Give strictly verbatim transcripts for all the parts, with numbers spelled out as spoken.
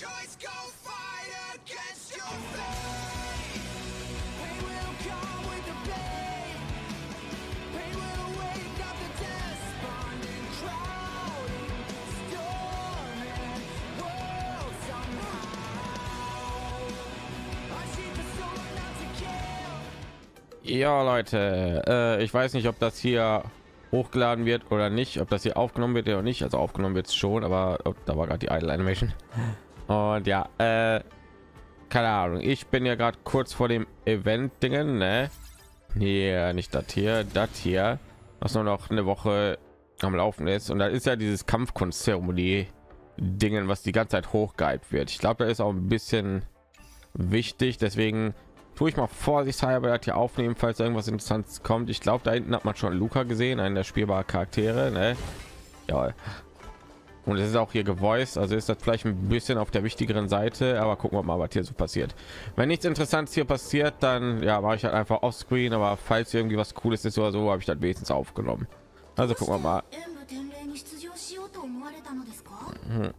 choice, go fight against your fate. Pain will come with the pain. Pain will wake up the despondent crowd in the storming world somehow. I see the sword not to kill. Ja, Leute, äh, ich weiß nicht, ob das hier hochgeladen wird oder nicht, ob das hier aufgenommen wird oder nicht. Also aufgenommen wird es schon, aber oh, da war gerade die Idle Animation. Und ja, äh, keine Ahnung, ich bin ja gerade kurz vor dem Event Dingen, ne? Nee, nicht das hier, das hier, was nur noch eine Woche am Laufen ist. Und da ist ja dieses Kampfkunstzeremonie Dingen, was die ganze Zeit hochgehypt wird. Ich glaube, da ist auch ein bisschen wichtig, deswegen tue ich mal vorsichtshalber das hier aufnehmen, falls irgendwas Interessantes kommt. Ich glaube, da hinten hat man schon Luca gesehen, einen der spielbaren Charaktere, ne? Ja. Und es ist auch hier gevoiced, also ist das vielleicht ein bisschen auf der wichtigeren Seite, aber gucken wir mal, was hier so passiert. Wenn nichts Interessantes hier passiert, dann ja, mache ich halt einfach offscreen, aber falls irgendwie was Cooles ist oder so, habe ich das wenigstens aufgenommen. Also gucken wir mal. Hm.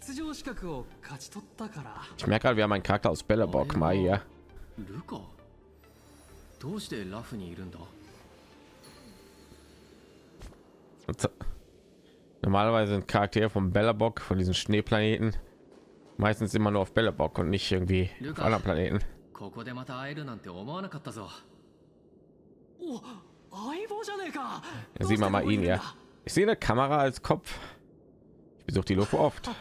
出場資格を勝ち取ったから。Ich merke gerade, wir haben einen Charakter aus Belobog mal hier. Luca, どうしてラフにいるんだ? Normalerweise sind Charaktere von Belobog, von diesen Schneeplaneten, meistens immer nur auf Belobog und nicht irgendwie auf anderen Planeten. ここでまた会えるなんて思わなかったぞ。お、相棒じゃねえか。Sieh mal mal ihn ja. Ich sehe eine Kamera als Kopf. Besucht die Luft oft. Ja. Eine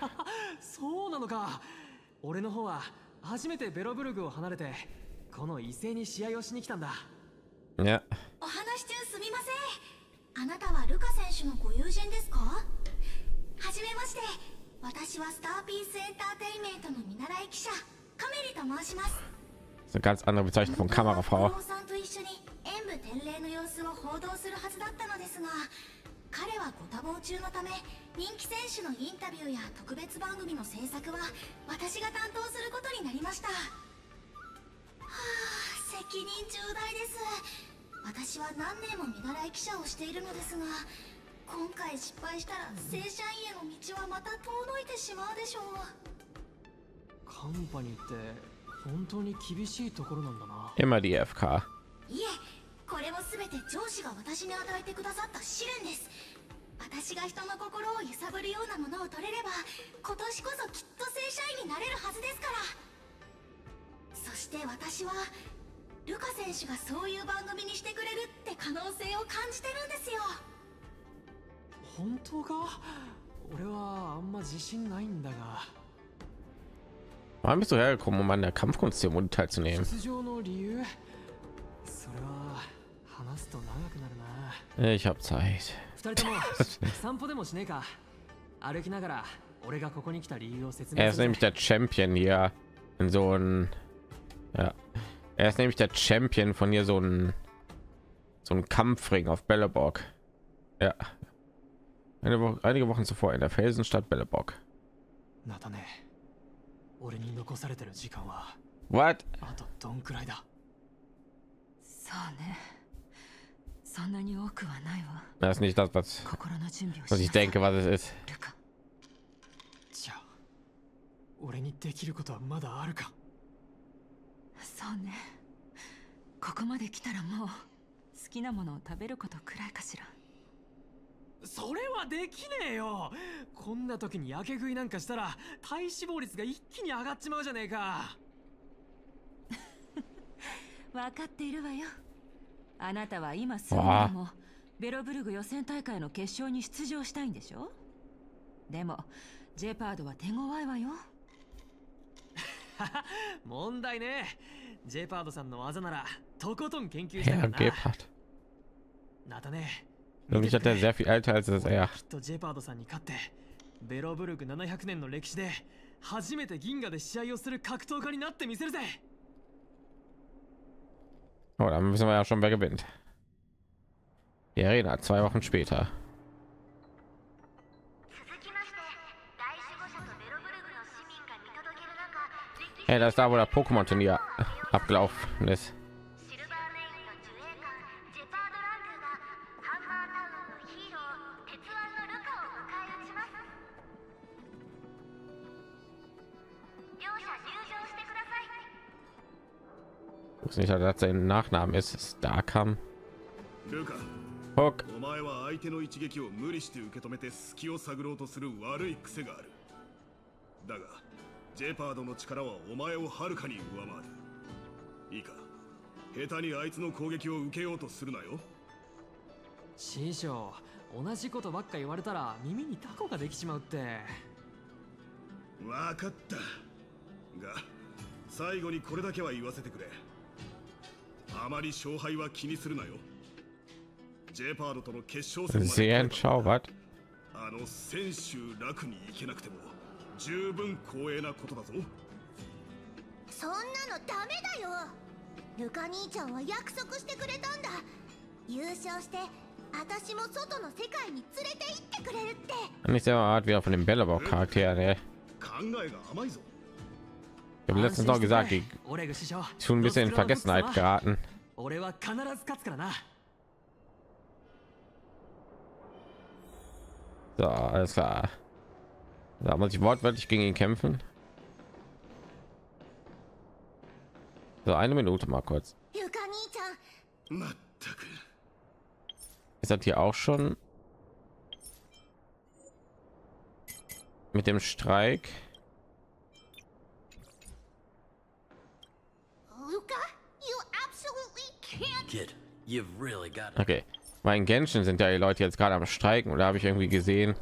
ganz andere Bezeichnung von Kamerafrau. Immer die F K. これも全て上司が私に与えてくださった試練です。私が人の心を揺さぶるようなものを取れれば、今年こそきっと正社員になれるはずですから。そして私はルカ選手がそういう番組にしてくれるって可能性を感じてるんですよ。本当か？俺はあんま自信ないんだが。 Warum bist du hergekommen, um an der Kampfkunstzeremonie teilzunehmen? 出場の理由？それは Ich habe Zeit. Er ist nämlich der Champion hier in so ein ja. Er ist nämlich der Champion von hier so ein so ein Kampfring auf Belobog. Ja. Eine Woche, einige Wochen zuvor in der Felsenstadt Belobog. What? そうね。そんなに多くはないわ。Das ist nicht das, was was ich denke, was es ist. じゃあ、俺にできることはまだあるか。そうね。ここまで来たらもう好きなものを食べることくらいかしら。それはできねえよ。こんな時にやけ食いなんかしたら体脂肪率が一気に上がっちまうじゃねえか。 分かっているわよ。あなたは今すぐでもベロブルグ予選大会の決勝に出場したいんでしょ。でもジェパードは手強いわよ。問題ね。ジェパードさんの技ならとことん研究したからな。なたね。きっとジェパードさんに勝ってベロブルグななひゃくねんの歴史で初めて銀河で試合をする格闘家になってみせるぜ。 Oh, dann wissen wir ja schon, wer gewinnt. Die Arena, zwei Wochen später. Hey, das ist da, wo das Pokémon-Turnier abgelaufen ist. Ich weiß nicht, dass sein Nachnamen ist. Ist da kam. Hock. だが、ジェパードの力はお前をはるかに上回る。いいか、下手にあいつの攻撃を受けようとするなよ。師匠、同じことばっか言われたら耳にタコができちまうって。わかったが、最後にこれだけは言わせてくれ。あまり勝敗は気にするなよ。ジェパードとの決勝戦まであの選手楽に行けなくても 十分光栄なことだぞ。そんなのダメだよ。ルカ兄ちゃんは約束してくれたんだ。優勝して私も外の世界に連れて行ってくれるって。Nicht so hart wie auf dem Belobog Charakter, ne? Ich habe letztens noch gesagt, die ist schon ein bisschen in Vergessenheit geraten. So, alles klar. Da muss ich wortwörtlich gegen ihn kämpfen. So eine Minute mal kurz. Ist das hier auch schon mit dem Streik? Okay, mein Genshin sind ja die Leute jetzt gerade am Streiken, oder habe ich irgendwie gesehen?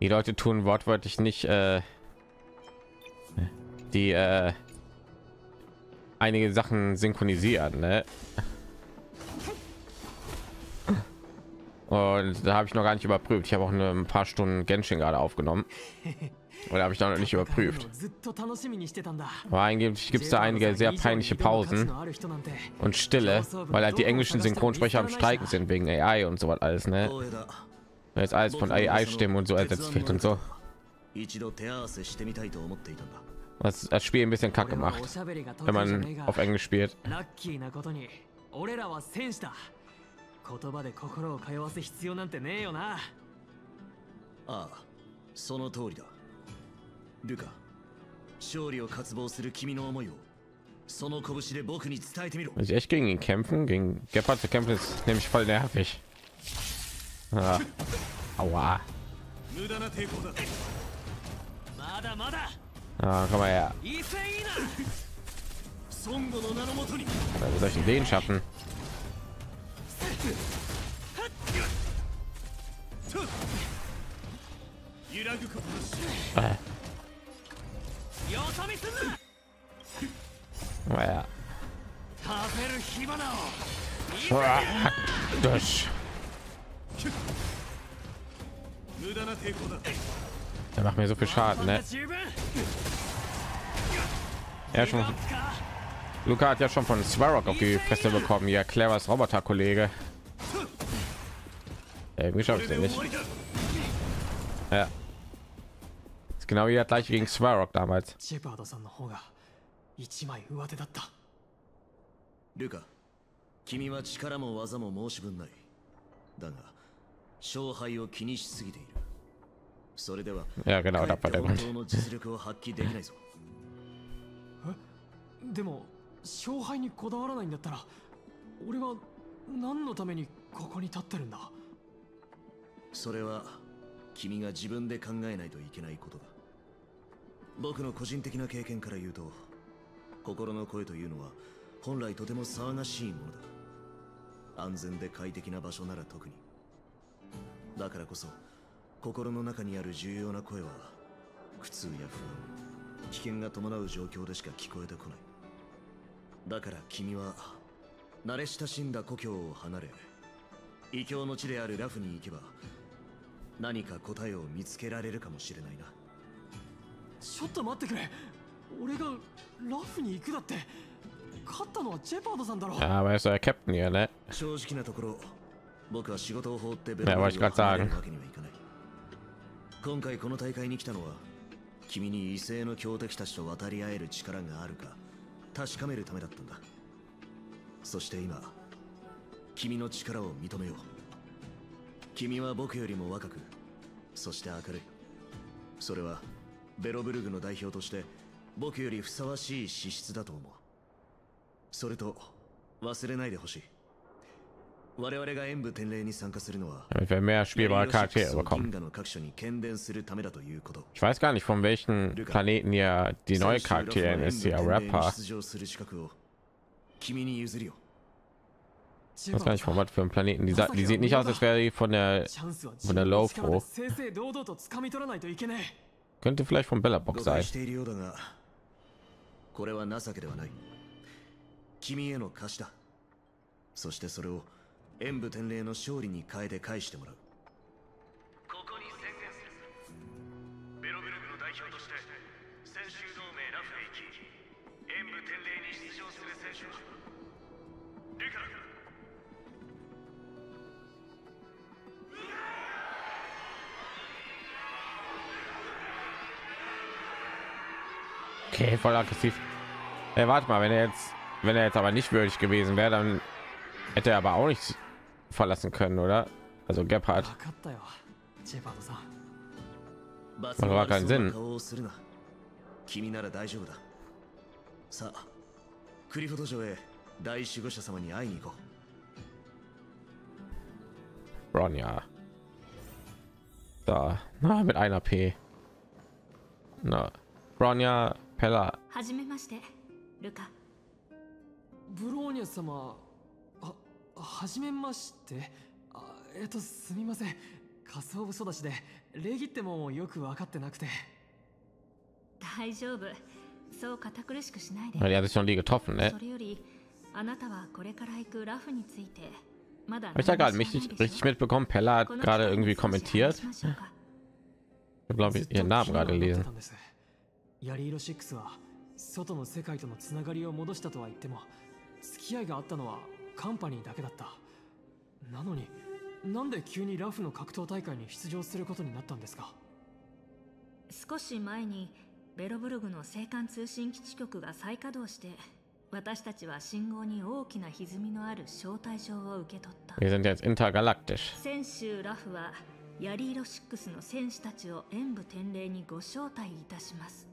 Die Leute tun wortwörtlich nicht äh, die äh, einige Sachen synchronisieren, ne? Und da habe ich noch gar nicht überprüft. Ich habe auch nur ein paar Stunden Genshin gerade aufgenommen. Oder habe ich da noch nicht überprüft. Aber angeblich gibt es da einige sehr peinliche Pausen und Stille, weil halt die englischen Synchronsprecher am Streiken sind wegen A I und so was alles, ne? Jetzt alles von A I Stimmen und so ersetzt wird und so. Das, das Spiel ein bisschen kacke macht, wenn man auf Englisch spielt. Muss ich echt gegen ihn kämpfen? Gegen Gepard zu kämpfen ist nämlich voll nervig. Ah. Aua. Ah, komm mal her. Wie soll ich denn den schaffen? Ah. Komm mal her. Ah, durch. Er macht mir so viel Schaden, ne? Ja, schon. Luca hat ja schon von Svarog auf die Fresse bekommen. Ja, cleveres Roboter-Kollege. Irgendwie schafft es nicht. Ja. Ist genau wie das gleiche gegen Svarog damals. Luca, 勝敗を気にしすぎている。それでは、いや、だから本当の実力を発揮できないぞ。でも、勝敗にこだわらないんだったら、俺は何のためにここに立ってるんだ。それは君が自分で考えないといけないことだ。僕の個人的な経験から言うと、心の声というのは本来とても騒がしいものだ。安全で快適な場所なら特に。 だからこそ心の中にある重要な声は苦痛や不安、危険が伴う状況でしか聞こえてこない。だから君は慣れ親しんだ故郷を離れ、異郷の地であるラフに行けば何か答えを見つけられるかもしれないな。ちょっと待ってくれ。俺がラフに行くだって、勝ったのはジェパードさんだろ。ああ、まあそれはキャプテンやね。正直なところ、 僕は仕事を放ってベロボグを離れるわけにはいかない。今回この大会に来たのは、君に異性の強敵たちと渡り合える力があるか確かめるためだったんだ。そして今、君の力を認めよう。君は僕よりも若く、そして明るい。それはベロブルグの代表として僕よりふさわしい資質だと思う。それと忘れないでほしい。我々が演武天礼に参加するのは、damit wir mehr spielbare Charaktere bekommen. Ich weiß gar nicht, von welchen Planeten ja die neue Charaktere ist, die Rapper. Ich weiß gar nicht, von was für einem Planeten. Die, die sieht nicht aus, als wäre die von der von der Lofro. Könnte vielleicht von Belobog sein. 演武天礼の勝利に変えて返してもらう。ここに宣言する。ベロベルグの代表として選手同盟ラフへ行き、演武天礼に出場する選手はルカだ。Okay, voll aggressiv. Hey, warte mal, wenn er jetzt, wenn er jetzt aber nicht würdig gewesen wäre, dann hätte er aber auch nicht verlassen können, oder? Also Gepard. Das war keinen Sinn. Ronja. Da, na, mit einer P. Na, Ronja Pella. はじめまして。あ、えっとすみません、仮想部育ちで礼儀ってもよく分かってなくて。大丈夫、そう堅苦しくしないで。それよりあなたはこれから行くラフについてまだ。Ich habe gerade richtig richtig mitbekommen, Pella hat gerade irgendwie kommentiert. Ich glaube, ich ihren Namen gerade gelesen. ヤリーロろくは外の世界とのつながりを戻したとは言っても、付き合いがあったのはカンパニーだけだった。なのになんで急にラフの格闘大会に出場することになったんですか？少し前にベロブルグの青函通信基地局が再稼働して、私たちは信号に大きな歪みのある招待状を受け取った。Wir sind jetzt intergalaktisch。先週ラフはヤリーロろくの戦士たちを演武天礼にご招待いたします。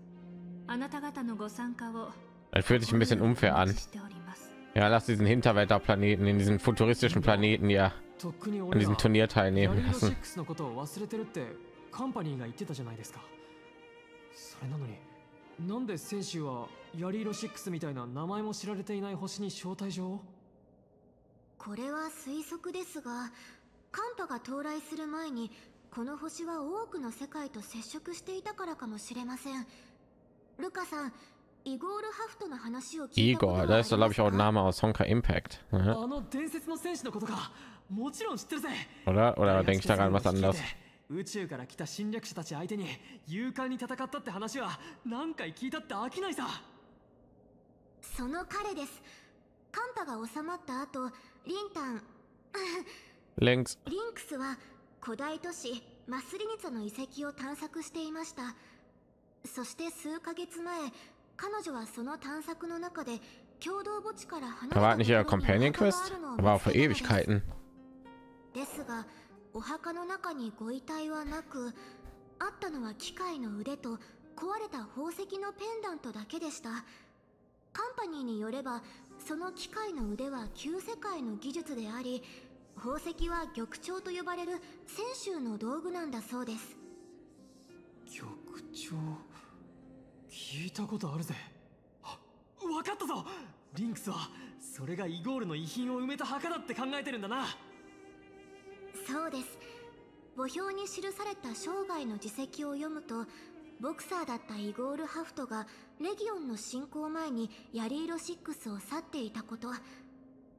あなた方のご参加を。Das fühlt sich ein bisschen unfair an。Ja, lass diesen Hinterwälderplaneten, in diesen futuristischen Planeten ja an diesem Turnier teilnehmen lassen. Igor, da ist glaube ich auch ein Name aus Honkai Impact. Mhm. Oder? Oder denke ich daran was anderes? Links. 彼女はその探索の中で共同墓地から離れた。 war nicht ihre Companion Quest? war für Ewigkeiten. ですが、お墓の中にご遺体はなく、あったのは機械の腕と壊れた宝石のペンダントだけでした。カンパニーによれば、その機械の腕は旧世界の技術であり、宝石は玉鳥と呼ばれる先週の道具なんだそうです。玉鳥、聞いたことあるぜ。分かったぞ。リンクスはそれがイゴールの遺品を埋めた墓だって考えてるんだな。そうです。墓標に記された生涯の事跡を読むと、ボクサーだったイゴール・ハフトがレギオンの侵攻前にヤリーロろくを去っていたこと、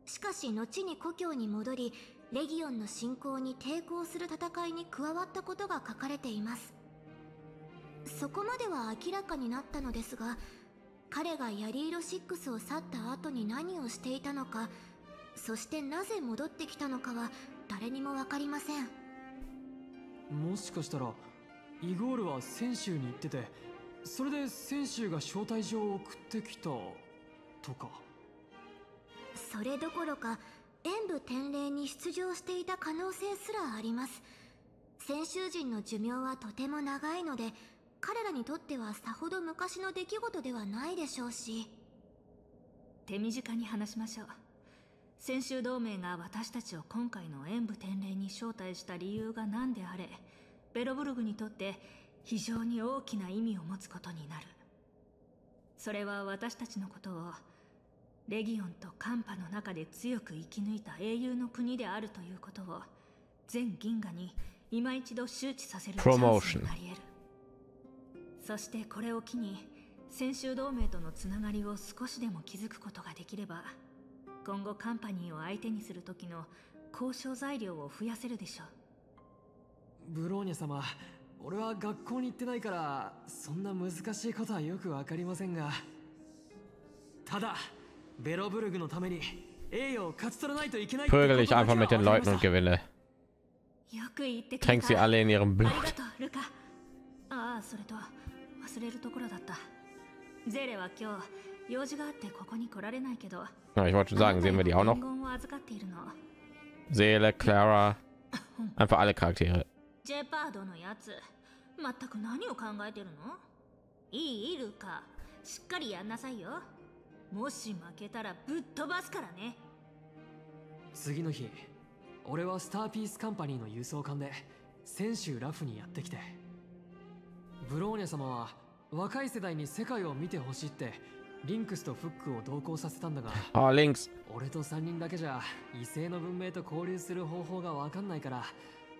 しかし後に故郷に戻りレギオンの侵攻に抵抗する戦いに加わったことが書かれています。そこまでは明らかになったのですが、彼がヤリーロろくを去った後に何をしていたのか、そしてなぜ戻ってきたのかは誰にも分かりません。もしかしたらイゴールは泉州に行ってて、それで泉州が招待状を送ってきたとか。それどころか演武天礼に出場していた可能性すらあります。泉州人の寿命はとても長いので、彼らにとってはさほど昔の出来事ではないでしょうし。手短に話しましょう。先週同盟が私たちを今回の演武転礼に招待した理由が何であれ、ベロブルグにとって非常に大きな意味を持つことになる。それは私たちのことをレギオンと寒波の中で強く生き抜いた英雄の国であるということを全銀河に今一度周知させるチャンスになり得る。そしてこれを機に先週同盟とのつながりを少しでも築くことができれば、今後カンパニーを相手にする時の交渉材料を増やせるでしょう。ブローニャ様、俺は学校に行ってないからそんな難しいことはよく分かりませんが、ただベロブルグのために栄誉を勝ち取らないといけない。Prügel dich einfach mit den Leuten und gewinne. Tränk sie alle in ihrem Blut. ああ、それと忘れるところだった。ゼレは今日用事があってここに来られないけど。Ja, ich wollte schon sagen, sehen wir die auch noch? Seele, Clara, einfach alle Charaktere. Gepard のやつ、全く何を考えてるの？いいルカ、しっかりやんなさいよ。もし負けたらぶっ飛ばすからね。次の日、俺はスターピースカンパニーの輸送艦で先週ラフにやってきて、ブローニャ様は若い世代に世界を見てほしいってリンクスとフックを同行させたんだが、あ、リンクス、俺とさんにんだけじゃ異性の文明と交流する方法が分かんないから、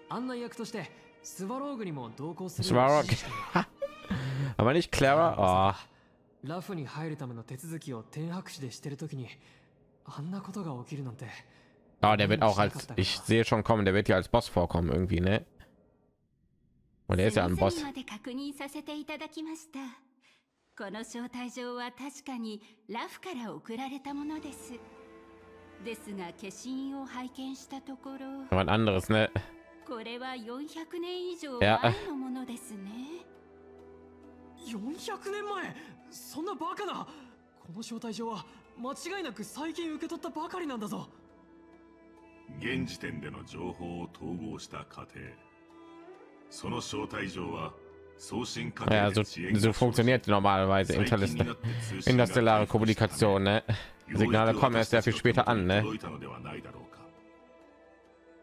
案内役としてスワローグにも同行する。スワローグ。あまりクララ。ラフに入るための手続きを天白紙でしてるときにあんなことが起きるなんて。あ、der wird auch als ich sehe schon kommen, der wird ja als Boss vorkommen irgendwie, ne? Und er ist ja ein Boss. この招待状は確かにラフから送られたものです。ですが消印を拝見したところ、これはよんひゃくねん以上前のものですね。よんひゃくねんまえ、そんなバカな。この招待状は間違いなく最近受け取ったばかりなんだぞ。現時点での情報を統合した過程、その招待状は送信過程での支援が行われている。最近になって通信が発達したため、Signale kommen erst sehr viel später an, ne?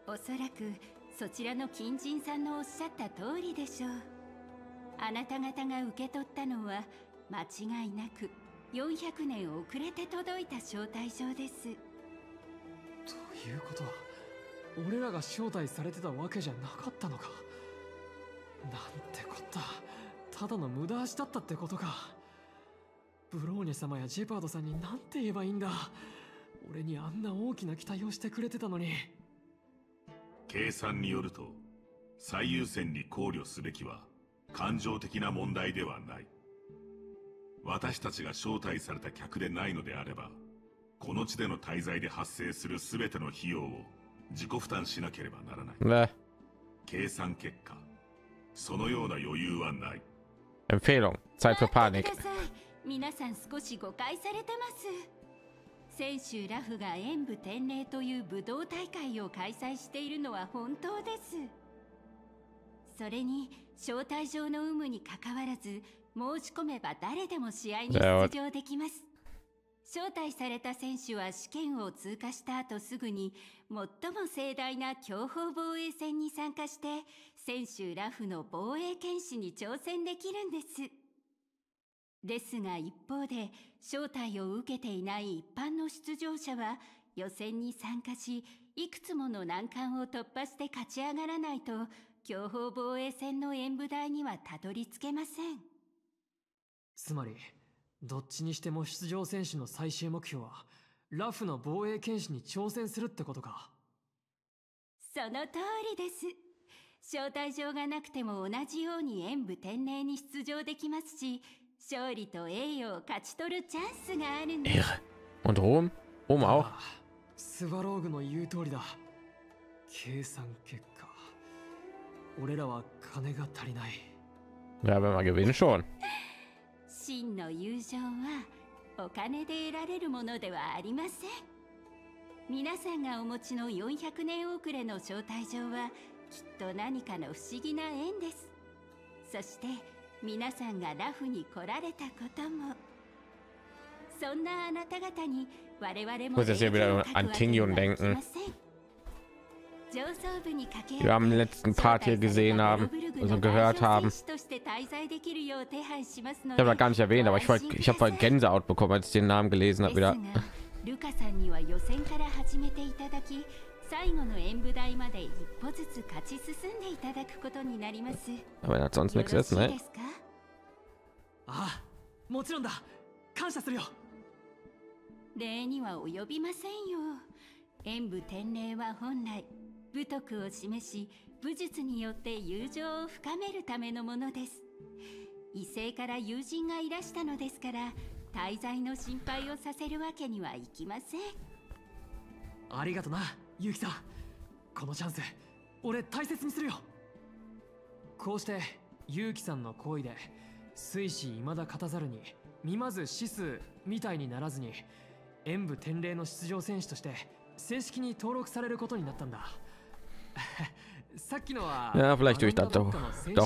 おそらくそちらの金人さんのおっしゃった通りでしょう。あなた方が受け取ったのは間違いなくよんひゃくねん遅れて届いた招待状です。ということは俺らが招待されてたわけじゃなかったのか。なんてこった、ただの無駄足だったってことか。ブローニャ様やジェパードさんに何て言えばいいんだ。俺にあんな大きな期待をしてくれてたのに。計算によると最優先に考慮すべきは感情的な問題ではない。私たちが招待された客でないのであれば、この地での滞在で発生する全ての費用を自己負担しなければならない、ね、計算結果そのような余裕はない。皆さん少し誤解されてます。先週ラフが演武転礼という武道大会を開催しているのは本当です。それに招待状の有無にかかわらず、申し込めば誰でも試合に出場できます。招待された選手は試験を通過した後すぐに最も盛大な競歩防衛戦に参加して選手ラフの防衛剣士に挑戦できるんです。ですが一方で招待を受けていない一般の出場者は予選に参加し、いくつもの難関を突破して勝ち上がらないと競歩防衛戦の演武台にはたどり着けません。つまりどっちにしても出場選手の最終目標はラフの防衛剣士に挑戦するってことか。その通りです。招待状がなくても同じように演武転礼に出場できますし、勝利と栄誉を勝ち取るチャンスがあるんです。え、und Rom? Rom auch? スワローグの言う通りだ。計算結果、俺らは金が足りない。いや、まあ、gewinnen schon。真の友情はお金で得られるものではありません。皆さんがお持ちのよんひゃくねん遅れの招待状はきっと何かの不思議な縁です。そして皆さんがラフに来られたことも、Ich muss jetzt hier wieder an Tingyun denken, die wir am letzten Part hier gesehen haben, also gehört haben. Ich habe gar nicht erwähnt, aber ich wollte, ich habe voll Gänsehaut bekommen, als ich den Namen gelesen habe wieder. Aber er hat sonst nichts essen, ne? Ja, vielleicht durch das doch,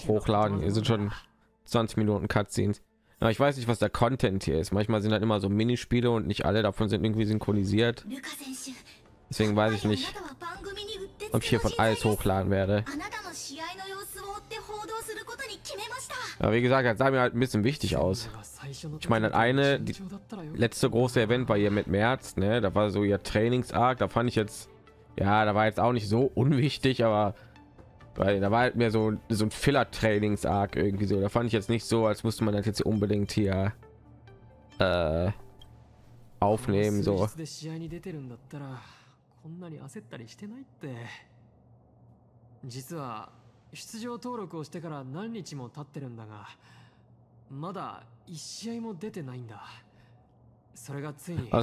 doch hochladen. Wir sind schon zwanzig Minuten Cutscenes. Aber ich weiß nicht, was der Content hier ist. Manchmal sind dann immer so Minispiele und nicht alle davon sind irgendwie synchronisiert. Deswegen weiß ich nicht, ob ich hier von alles hochladen werde. Aber wie gesagt, das sah mir halt ein bisschen wichtig aus. Ich meine, das eine, die letzte große Event war hier mit März, ne? Da war so ihr Trainingsarg, da fand ich jetzt, ja, da war jetzt auch nicht so unwichtig, aber weil da war halt mehr so so ein Filler Trainingsarg irgendwie so. Da fand ich jetzt nicht so, als musste man das jetzt unbedingt hier äh, aufnehmen so. Also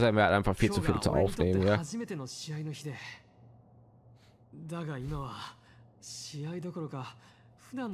er hat einfach viel zu viel zu aufnehmen, ja. Ein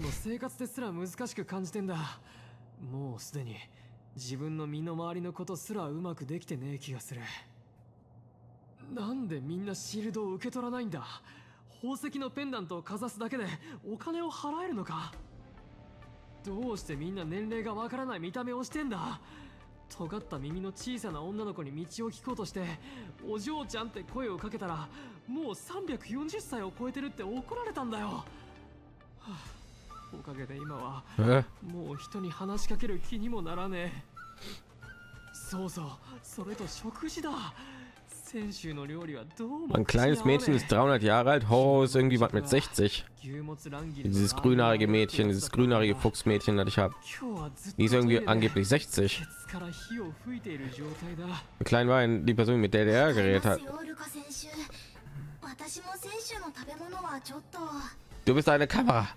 kleines Mädchen ist dreihundert Jahre alt. Horror ist irgendwie was mit sechzig. Dieses grünhaarige Mädchen, dieses grünhaarige Fuchsmädchen, das ich habe, die ist irgendwie angeblich sechzig. Klein war die Person, mit der der geredet hat. Du bist eine Kamera.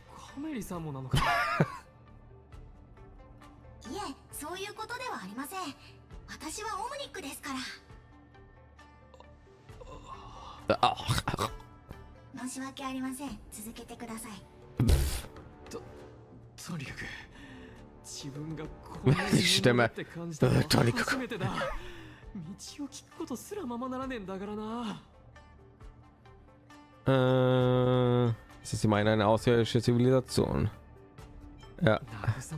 Ach, ach. Die Stimme. Äh, das ist immerhin eine außerirdische Zivilisation. Ja. Hier? Ja. Warum ist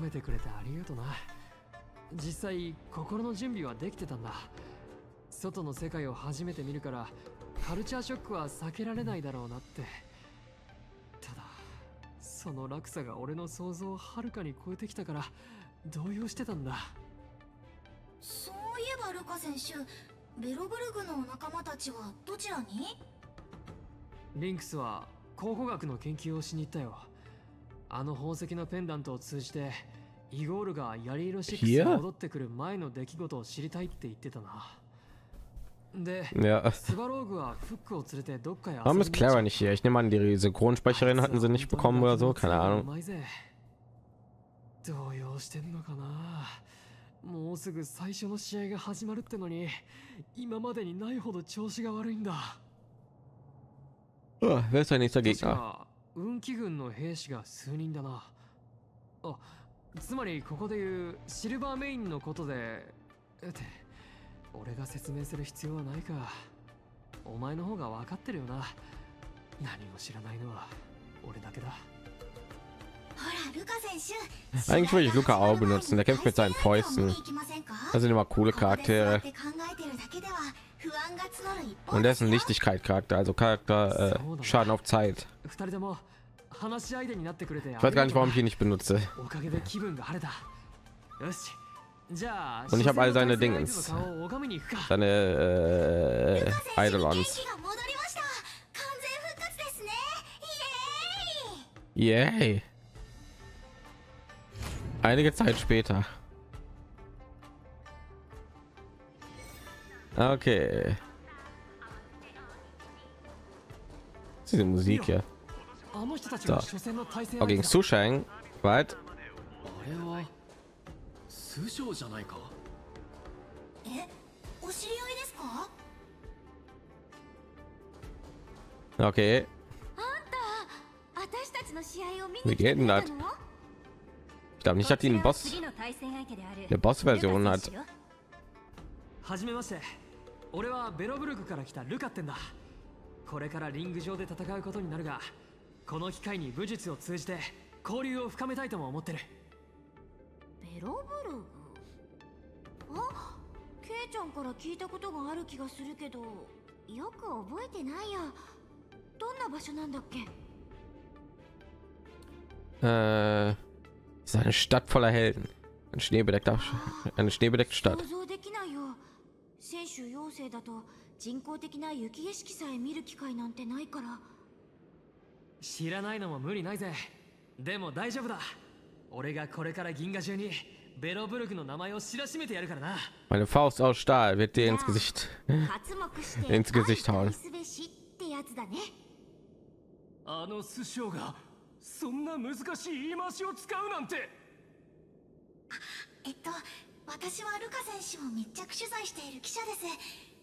Clara nicht hier? Ich nehme an, die Synchronsprecherin hatten sie nicht bekommen oder so, keine Ahnung. Oh, wer ist dein nächster Gegner? Eigentlich würde ich Luca auch benutzen, der kämpft mit seinen Fäusten. Das sind immer coole Charaktere. Und dessen Nichtigkeit Charakter, also Charakter äh, Schaden auf Zeit. Ich weiß gar nicht, warum ich ihn nicht benutze. Und ich habe all seine Dingens, seine äh, Eidolons. Yay. Einige Zeit später. Okay. Diese Musik hier. So. Oh, gegen Sushang. Weit. Okay. Wie geht denn das? Ich glaube nicht, dass die einen Boss, eine Boss-Version hat. Äh, ist eine Stadt voller Helden, ein schneebedeckter, eine schneebedeckte Stadt. Meine Faust aus Stahl wird dir ins Gesicht ins Gesicht hauen. そんな難しい言い回しを使うなんて。えっと、私はルカ選手を密着取材している記者です。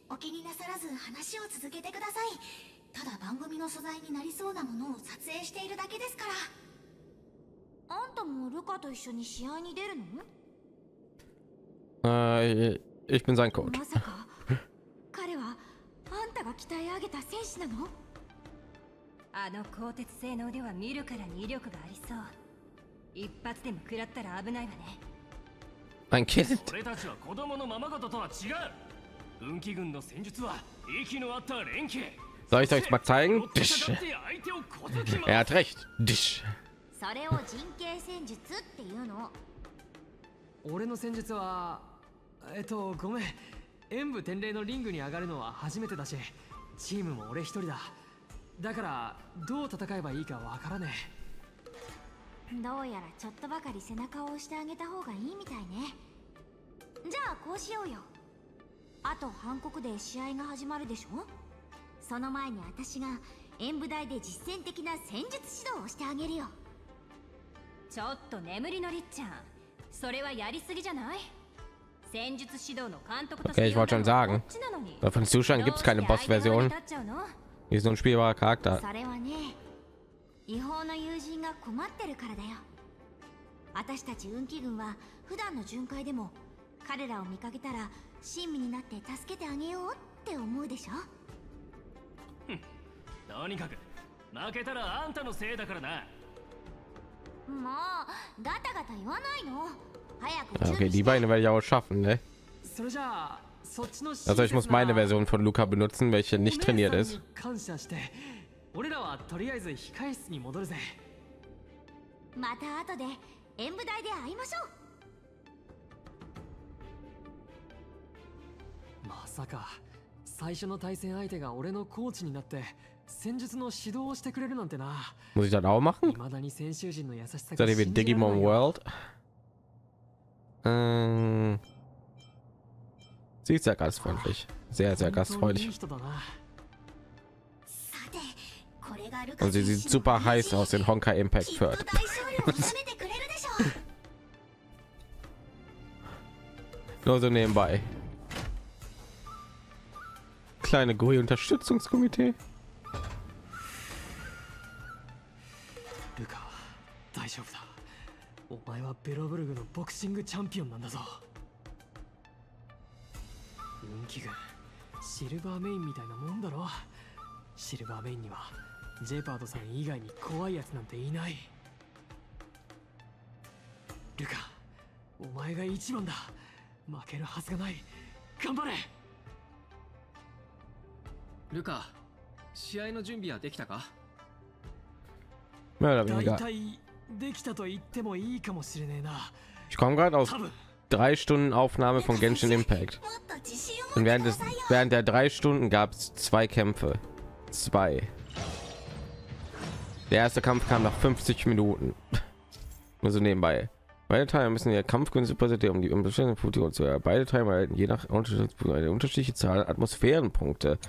お気になさらず話を続けてください。ただ番組の素材になりそうなものを撮影しているだけですから。あんたもルカと一緒に試合に出るの？え、ich bin sein Coach。まさか彼はあんたが鍛え上げた選手なの？ あの鋼鉄製の腕は見るからに威力がありそう。一発でも食らったら危ないわね。俺たちは子供のままごととは違う。運気軍の戦術は息の合った連携。Soll ich euch mal zeigen? Dich. Er hat recht. Dich. それを人形戦術っていうの。俺の戦術はえっとごめん。演武天霊のリングに上がるのは初めてだし、チームも俺一人だ。 だからどう戦えばいいかわからねえ。どうやらちょっとばかり背中を押してあげた方がいいみたいね。じゃあこうしようよ。あと韓国で試合が始まるでしょ。その前に私が演舞台で実践的な戦術指導をしてあげるよ。ちょっと眠りのりっちゃん、それはやりすぎじゃない？戦術指導の監督としてこっちなのに。Von Zuschauern gibt's keine Boss-Version. Ist so ein spielbarer Charakter. Okay, die beiden werde ich auch schaffen, ne? Also ich muss meine Version von Luca benutzen, welche nicht trainiert ist. Muss ich das auch machen? Seid ihr wie Digimon World? Ähm Sie ist sehr gastfreundlich, sehr, sehr gastfreundlich. Und sie sieht super heiß aus in Honkai Impact Third. Nur so nebenbei. Kleine Gui Unterstützungskomitee. お前が一番だ。負けるはずがない。頑張れ。ルカ、試合の準備はできたか？大体できたと言ってもいいかもしれないな。Ich komme gerade aus drei Stunden Aufnahme von Genshin Impact. Und während, des, während der drei Stunden gab es zwei Kämpfe. Zwei. Der erste Kampf kam nach fünfzig Minuten. Nur so nebenbei. Beide Teile müssen ihr Kampfkünste präsentieren, um die unterschiedlichen Funktionen zu erhalten. Beide Teile erhalten je nach Unterschiedspunkt eine unterschiedliche Zahl Atmosphärenpunkte.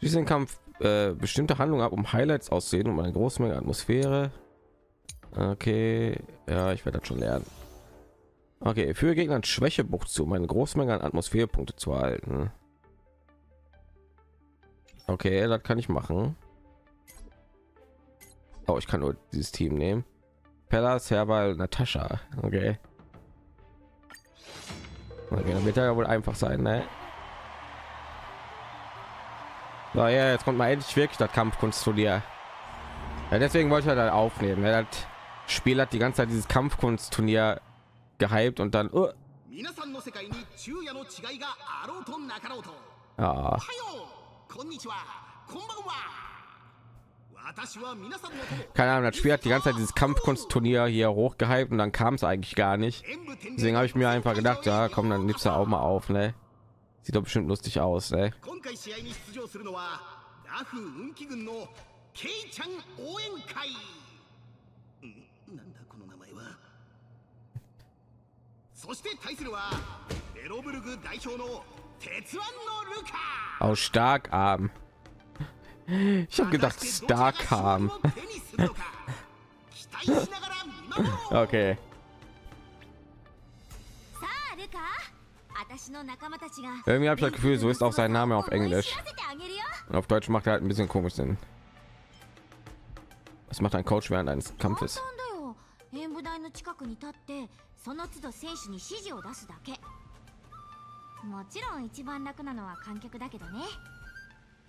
Schließt den Kampf äh, bestimmte Handlungen ab, um Highlights auszusehen, um eine große Menge Atmosphäre. Okay, ja, ich werde das schon lernen. Okay, für Gegner einen Schwächebuch zu, um eine große Menge an Atmosphärepunkte zu erhalten. Okay, das kann ich machen. Oh, ich kann nur dieses Team nehmen. Pellas, Herbal, Natascha. Okay. Okay, dann wird er ja wohl einfach sein, ne? So, ja, jetzt kommt mal endlich wirklich das Kampfkunst zu dir. Ja, deswegen wollte ich halt aufnehmen. Ja, das Spiel hat die ganze Zeit dieses Kampfkunstturnier gehypt und dann. Uh. Ah. Keine Ahnung, das Spiel hat die ganze Zeit dieses Kampfkunstturnier hier hochgehypt und dann kam es eigentlich gar nicht. Deswegen habe ich mir einfach gedacht, ja, komm, dann nimmst du auch mal auf, ne? Sieht doch bestimmt lustig aus, ne? Aus Starkarm. Ich habe gedacht, Starkarm. Okay. Irgendwie habe ich das Gefühl, so ist auch sein Name auf Englisch. Und auf Deutsch macht er halt ein bisschen komisch Sinn. Was macht ein Coach während eines Kampfes? Oh. 彼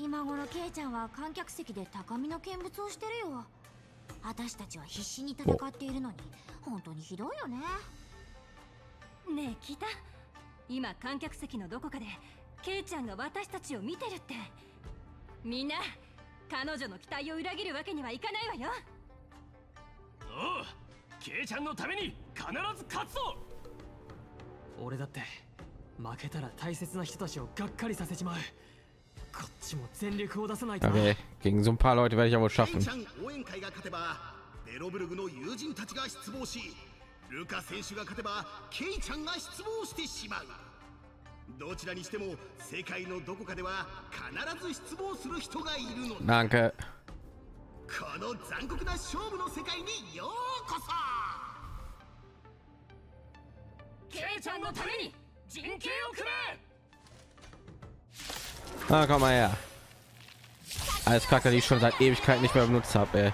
女の期待を裏切るわけにはいかないわよ。おう、ケイちゃんのために必ず勝つぞ。俺だって負けたら大切な人たちをがっかりさせちまう。こっちも全力を出さないと。Okay, gegen so ein paar Leute werde ich aber schaffen. ケイちゃん応援会が勝てば、ベロブルグの友人たちが失望し、ルカ選手が勝てば、ケイちゃんが失望してしまう。どちらにしても世界のどこかでは必ず失望する人がいるの。なんかこの残酷な勝負の世界にようこそ。ケイちゃんのために人形をくれ。Ah, komm mal her. Alles Kacke, die ich schon seit Ewigkeit nicht mehr benutzt habe, ey.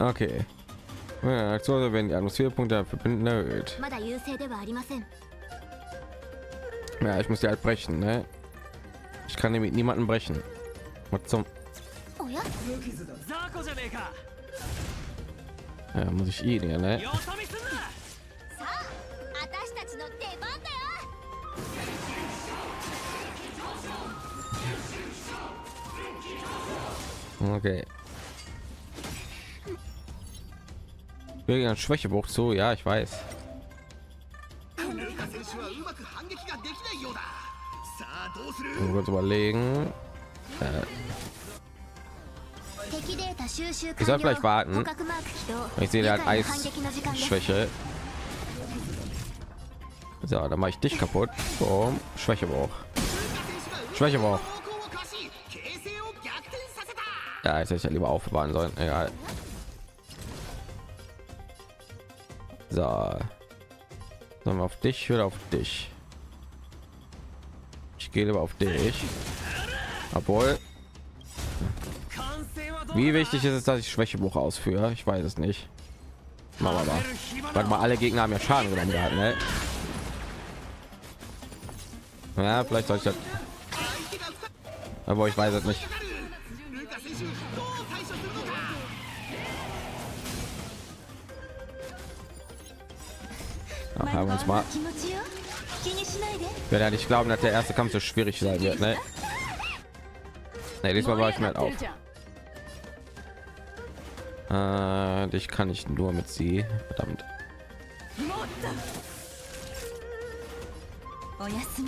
Okay. Ja, Aktionen werden die Atmosphärepunkte verbinden erhöht. Ja, ich muss die halt brechen, ne? Ich kann nämlich niemanden brechen. Was zum? Ja, muss ich ihn ja, ne? Okay. Wegen Schwächebuch zu, ja, ich weiß. Ich muss überlegen. Ich soll vielleicht warten. Ich sehe, der hat Eisschwäche. So, dann mache ich dich kaputt. So, Schwächebuch. Schwächebuch. Ja, ich hätte ja lieber aufbewahren sollen. Egal. So, sollen wir auf dich oder auf dich? Ich gehe lieber auf dich. Obwohl, wie wichtig ist es, dass ich Schwächebuch ausführe? Ich weiß es nicht. Mama, warte mal, alle Gegner haben ja Schaden genommen gehabt, ne? Ja, vielleicht soll ich das. Aber ich weiß es nicht. Ach, haben wir uns mal. Ich werde ja nicht glauben, dass der erste Kampf so schwierig sein wird. Ne, nee, diesmal war ich mir halt auf. Äh, dich kann ich nur mit sie. Verdammt. So, jetzt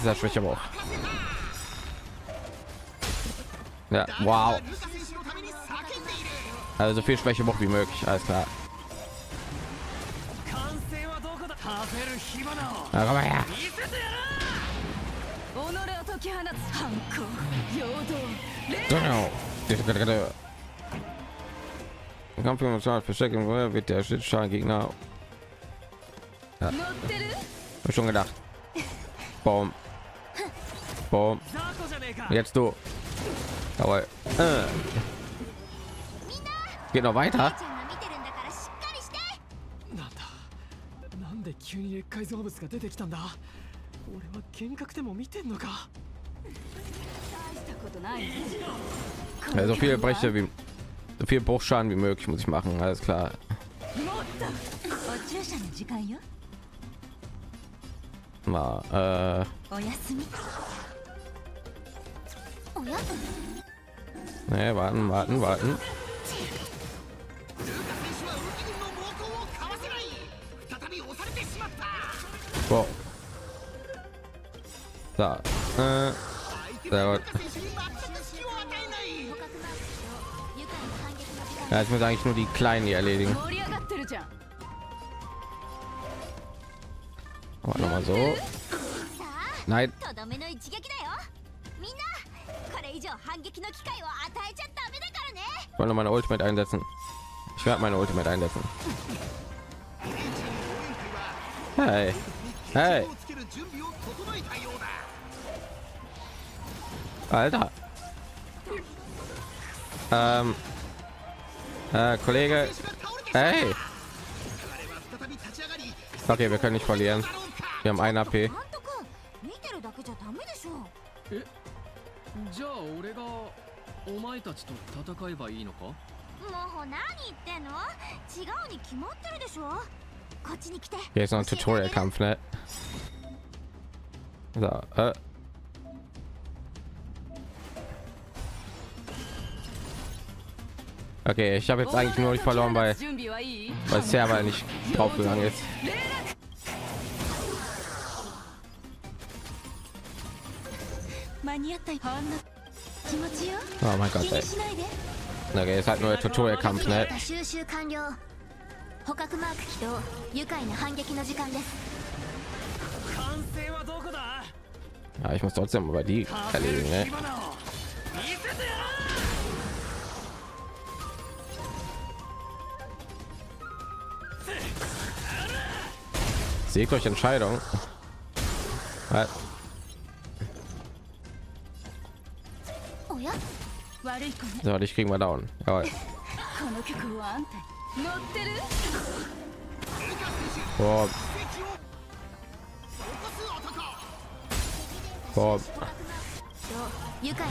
ist er schwächer auch. Ja, wow. Also so viel Schwäche auch wie möglich, alles klar. Ja, komm mal her. Genau. Im Kampf um das Versteck im Feuer wird der Schildschaden Gegner. Ja. Hab schon gedacht. Boom. Boom. Jetzt du. Jawohl. Äh. Geht noch weiter. Ja, so viele Brecher wie so viel Bruchschaden wie möglich muss ich machen, alles klar. Na, äh. Nee, warten, warten, warten. Wow. Da. Äh. Sehr gut. Ja, ich muss eigentlich nur die Kleinen hier erledigen. Aber noch mal so. Nein. Ich wollte noch meine Ultimate einsetzen. Ich werde meine Ultimate einsetzen. Hey. Hey. Alter. Ähm. Äh, Kollege. Hey. Okay, wir können nicht verlieren. Wir haben ein A P. Hier ist noch ein Tutorial-Kampf, ne? So, äh. Okay, ich habe jetzt eigentlich nur nicht verloren, weil weil Server nicht draufgegangen ist. Oh mein Gott, ey. Okay, ist halt nur der Tutorial-Kampf, ne? Ja, ich muss trotzdem über die erledigen, ne? Seht euch Entscheidung. Ja. So, ich kriegen wir down. Jawohl. Bob. Bob. Ja.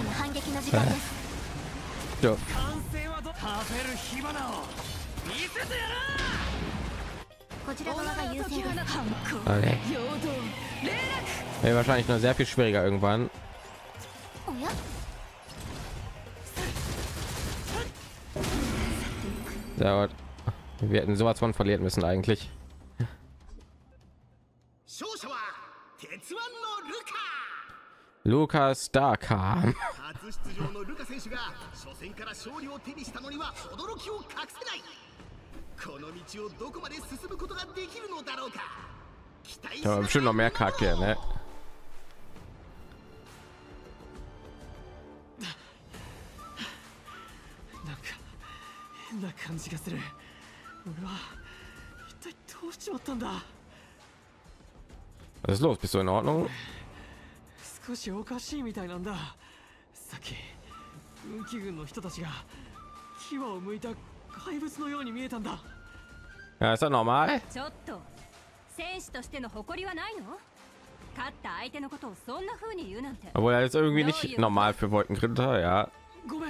Okay. Ja, wahrscheinlich noch sehr viel schwieriger irgendwann. Ja, wir hätten sowas von verlieren müssen eigentlich. Luca Star kam. Ja, bestimmt noch mehr Kacke, ne? Was ist los? Bist du in Ordnung? Ja, ist das normal? Obwohl er ist irgendwie nicht normal für Wolkenkritter, ja. Hm.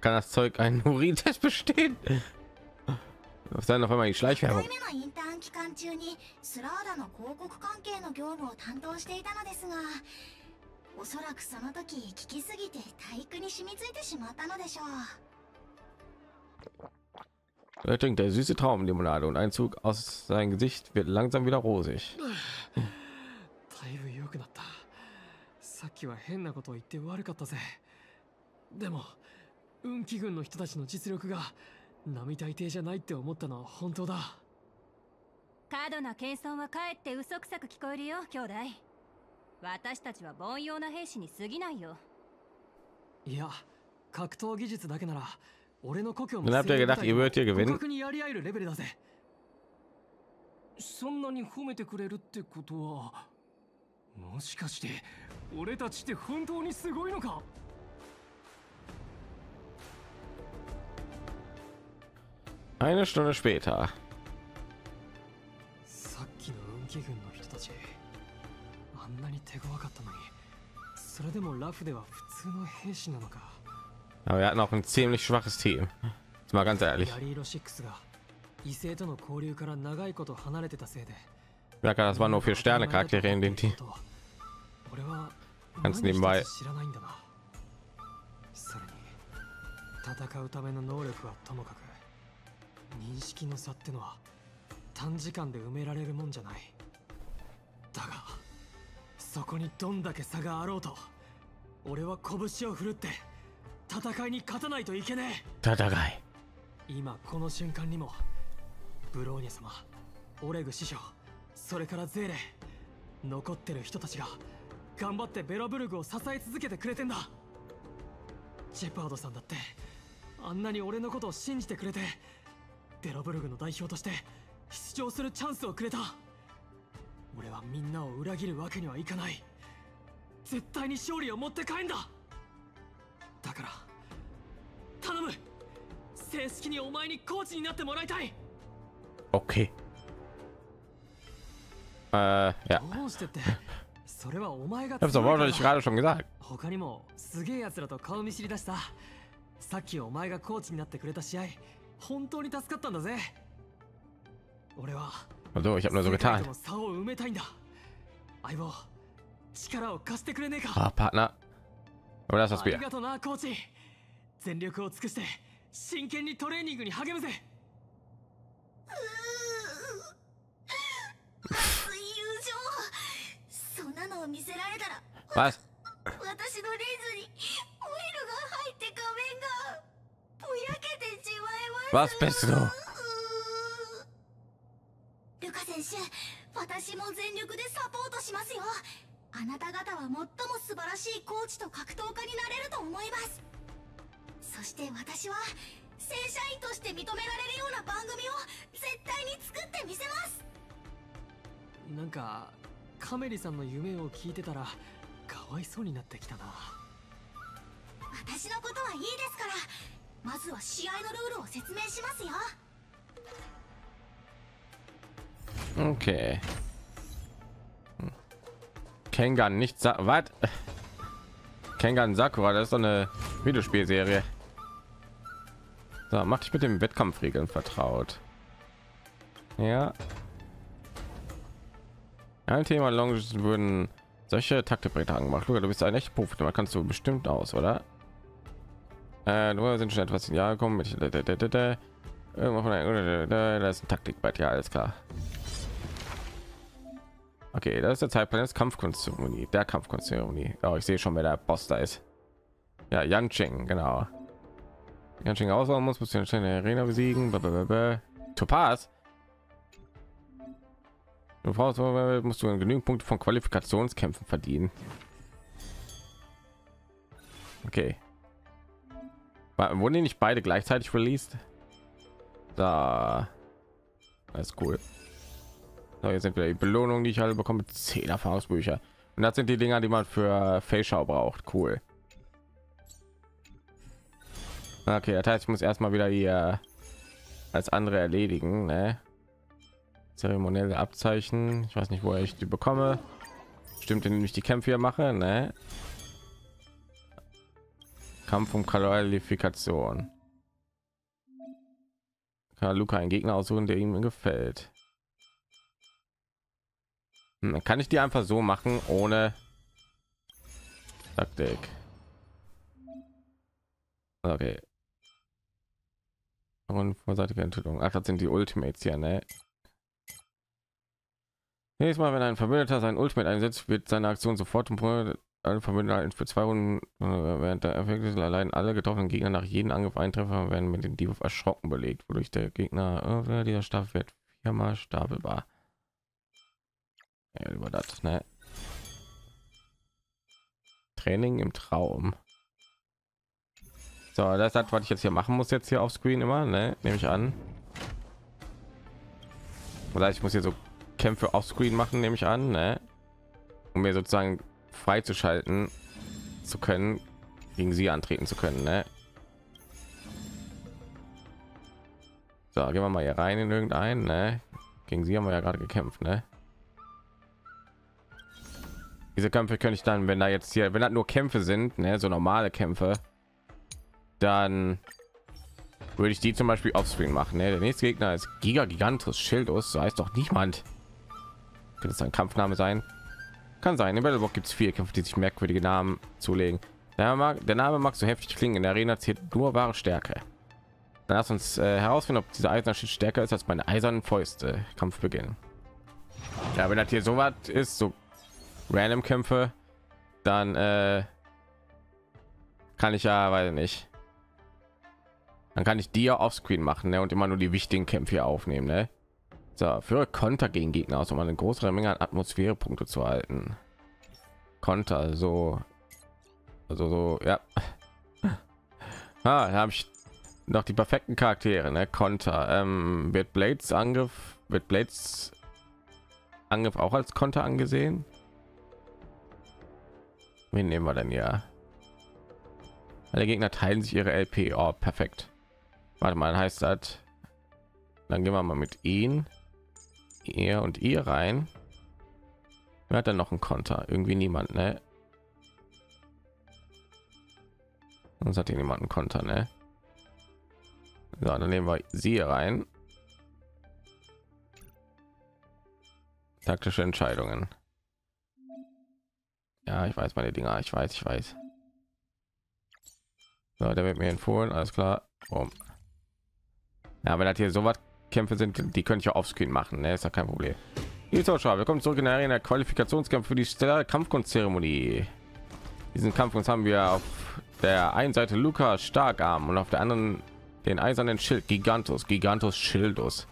Kann das Zeug einen Urintest bestehen? Was dann auf einmal die Schleichwerbung? Er trinkt der süße Traubenlimonade und ein Zug aus seinem Gesicht wird langsam wieder rosig. Dann habt ihr gedacht, ihr würdet hier gewinnen? Eine Stunde später. Aber wir hatten auch ein ziemlich schwaches Team. Jetzt mal ganz ehrlich. Ja, das waren nur vier Sterne Charaktere in dem Team. Ganz nebenbei.戦いに勝たないといけねえ。戦い。今この瞬間にもブローニャ様、俺が師匠、それからゼーレ、残ってる人たちが頑張ってベロブルグを支え続けてくれてんだ。ジェパードさんだってあんなに俺のことを信じてくれて、ベロブルグの代表として必要するチャンスをくれた。俺はみんなを裏切るわけにはいかない。絶対に勝利を持って帰んだ。 だから頼む、正式にお前にコーチになってもらいたい。 OK、 äh, ja. Ich habe es wortwörtlich gerade schon gesagt. Also, ich habe nur so getan. Ah, Partner. Aber das ist das Bier. Was? Was bist du? Luca. カメリさんの夢を聞いてたらかわいそうになってきたな。私のことはいいですから、まずは試合のルールを説明しますよ。Okay. Kengan nicht Sa- was? Kengan Sakura, das ist so eine Videospielserie. So, mach dich mit dem Wettkampfregeln vertraut. Ja. Ein Thema Longes würden solche Taktikbretter angemacht. Luca, du bist ein echter Profi, man kannst du bestimmt aus, oder? Äh, nur sind schon etwas in Jahre gekommen. Mit Da ist ein Taktikbett, ja, alles klar. Okay, das ist der Zeitplan des Kampfkunstzeremonie. Der Kampfkunstzeremonie. Oh, ich sehe schon, wer der Boss da ist. Ja, Yan Ching, genau. Yan Ching auswählen muss, muss den Steine Arena besiegen. Blablabla. Topaz. Du brauchst, musst du genügend Punkte von Qualifikationskämpfen verdienen. Okay. Wurden die nicht beide gleichzeitig released? Da. Alles cool. So, jetzt sind wir die Belohnung, die ich alle bekomme, zehn Erfahrungsbücher. Und das sind die Dinger, die man für Faceschau braucht. Cool. Okay, das heißt, ich muss erstmal wieder hier als andere erledigen. Ne? Zeremonielle Abzeichen. Ich weiß nicht, wo ich die bekomme. Stimmt, indem ich die Kämpfe hier mache. Ne? Kampf um Qualifikation. Kann Luca einen Gegner aussuchen, der ihm gefällt. Dann kann ich die einfach so machen ohne Taktik. Okay. Und vorseitige Enthüllung. Ach, das sind die Ultimates hier, ne? Nächstes Mal, wenn ein Verbündeter sein Ultimate einsetzt, wird seine Aktion sofort alle Verbündeter für zwei Runden während der Effekte allein alle getroffenen Gegner nach jedem Angriff eintreffer werden mit dem Debuff erschrocken belegt, wodurch der Gegner äh, dieser Staffel wird viermal stapelbar. Ja, über das, ne? Training im Traum. So, das hat, was ich jetzt hier machen muss, jetzt hier auf Screen immer, ne? Nehme ich an. Oder ich muss hier so Kämpfe auf Screen machen, nehme ich an, ne? Um mir sozusagen freizuschalten zu können, gegen sie antreten zu können, ne? So, gehen wir mal hier rein in irgendeinen, ne? Gegen sie haben wir ja gerade gekämpft, ne? Diese Kämpfe könnte ich dann, wenn da jetzt hier, wenn das nur Kämpfe sind, ne, so normale Kämpfe, dann würde ich die zum Beispiel offscreen machen, ne? Der nächste Gegner ist Giga Gigantus Schildus, so heißt doch niemand. Könnte es ein Kampfname sein? Kann sein. Im Belobog gibt es vier Kämpfe, die sich merkwürdige Namen zulegen. Der Name, der Name mag so heftig klingen, in der Arena zählt nur wahre Stärke. Dann lass uns äh, herausfinden, ob dieser Eiserne Schild stärker ist als meine eisernen Fäuste. Kampf beginnen. Ja, wenn das hier so was ist, so Random Kämpfe, dann äh, kann ich ja, weiß nicht, dann kann ich die ja auf Screen machen, ne, und immer nur die wichtigen Kämpfe hier aufnehmen, ne? So, führe Konter gegen Gegner aus, um eine größere Menge an Atmosphärepunkte zu erhalten. Konter, so, also so, ja. Ah, da habe ich noch die perfekten Charaktere, ne? Konter ähm, wird Blades Angriff, wird Blades Angriff auch als Konter angesehen. Wen nehmen wir denn ja? Alle Gegner teilen sich ihre L P. Oh, perfekt. Warte mal, heißt das? Dann gehen wir mal mit ihn, er und ihr rein. Wer hat dann noch einen Konter? Irgendwie niemand, ne? Sonst hat hier niemanden Konter, ne? So, dann nehmen wir sie rein. Taktische Entscheidungen. Ja, ich weiß meine Dinger, ich weiß, ich weiß. So, der wird mir empfohlen, alles klar. Boom. Ja, wenn das hier so was Kämpfe sind, die könnte ich ja auf Screen machen, ne? Ist ja kein Problem. Liebe Zuschauer, willkommen zurück in der Arena Qualifikationskampf für die Stellar Kampfkunstzeremonie. Diesen Kampf uns haben wir auf der einen Seite Luca Starkarm und auf der anderen den eisernen Schild Gigantus, Gigantus Schildus.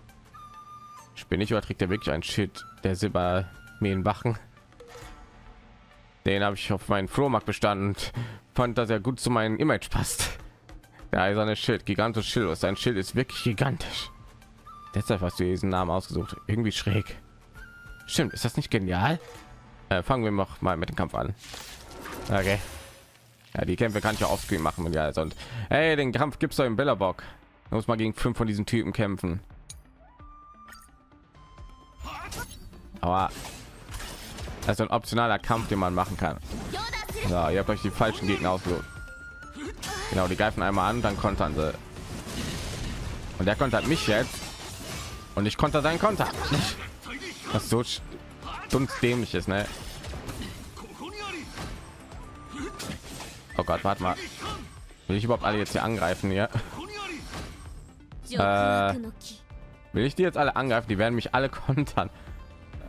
Spinne ich oder trägt er wirklich ein Schild der Silbermähenwachen? Den habe ich auf meinen Flohmarkt bestanden und fand, dass er gut zu meinem Image passt. Der eiserne Schild, Gigantus Schildus. Sein Schild ist wirklich gigantisch. Deshalb hast du diesen Namen ausgesucht. Irgendwie schräg. Stimmt, ist das nicht genial? Äh, fangen wir noch mal mit dem Kampf an. Okay. Ja, die Kämpfe kann ich ja offscreen machen mit ja und hey, den Kampf gibt's doch im Belobog. Da muss man gegen fünf von diesen Typen kämpfen. Aber also ein optionaler Kampf, den man machen kann. Ja, ihr habt euch die falschen Gegner ausgesucht. Genau, die greifen einmal an, dann kontern sie. Und der kontert mich jetzt. Und ich konter seinen Konter. Was so dumm dämlich ist, ne? Oh Gott, warte mal. Will ich überhaupt alle jetzt hier angreifen, ja? Äh, will ich die jetzt alle angreifen? Die werden mich alle kontern.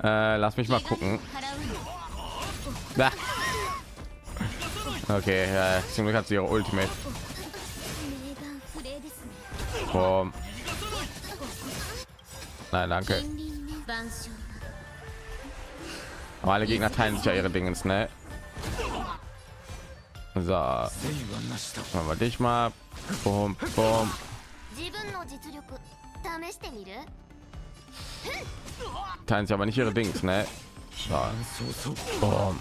Äh, lass mich mal gucken. Da. Okay, äh, zum Glück hat sie ihre Ultimate. Boom. Nein, danke. Aber alle Gegner teilen sich ja ihre Dingens, ne? So, machen wir dich mal. Boom, boom. Teilen sie aber nicht ihre Dings, ne? So. Boom.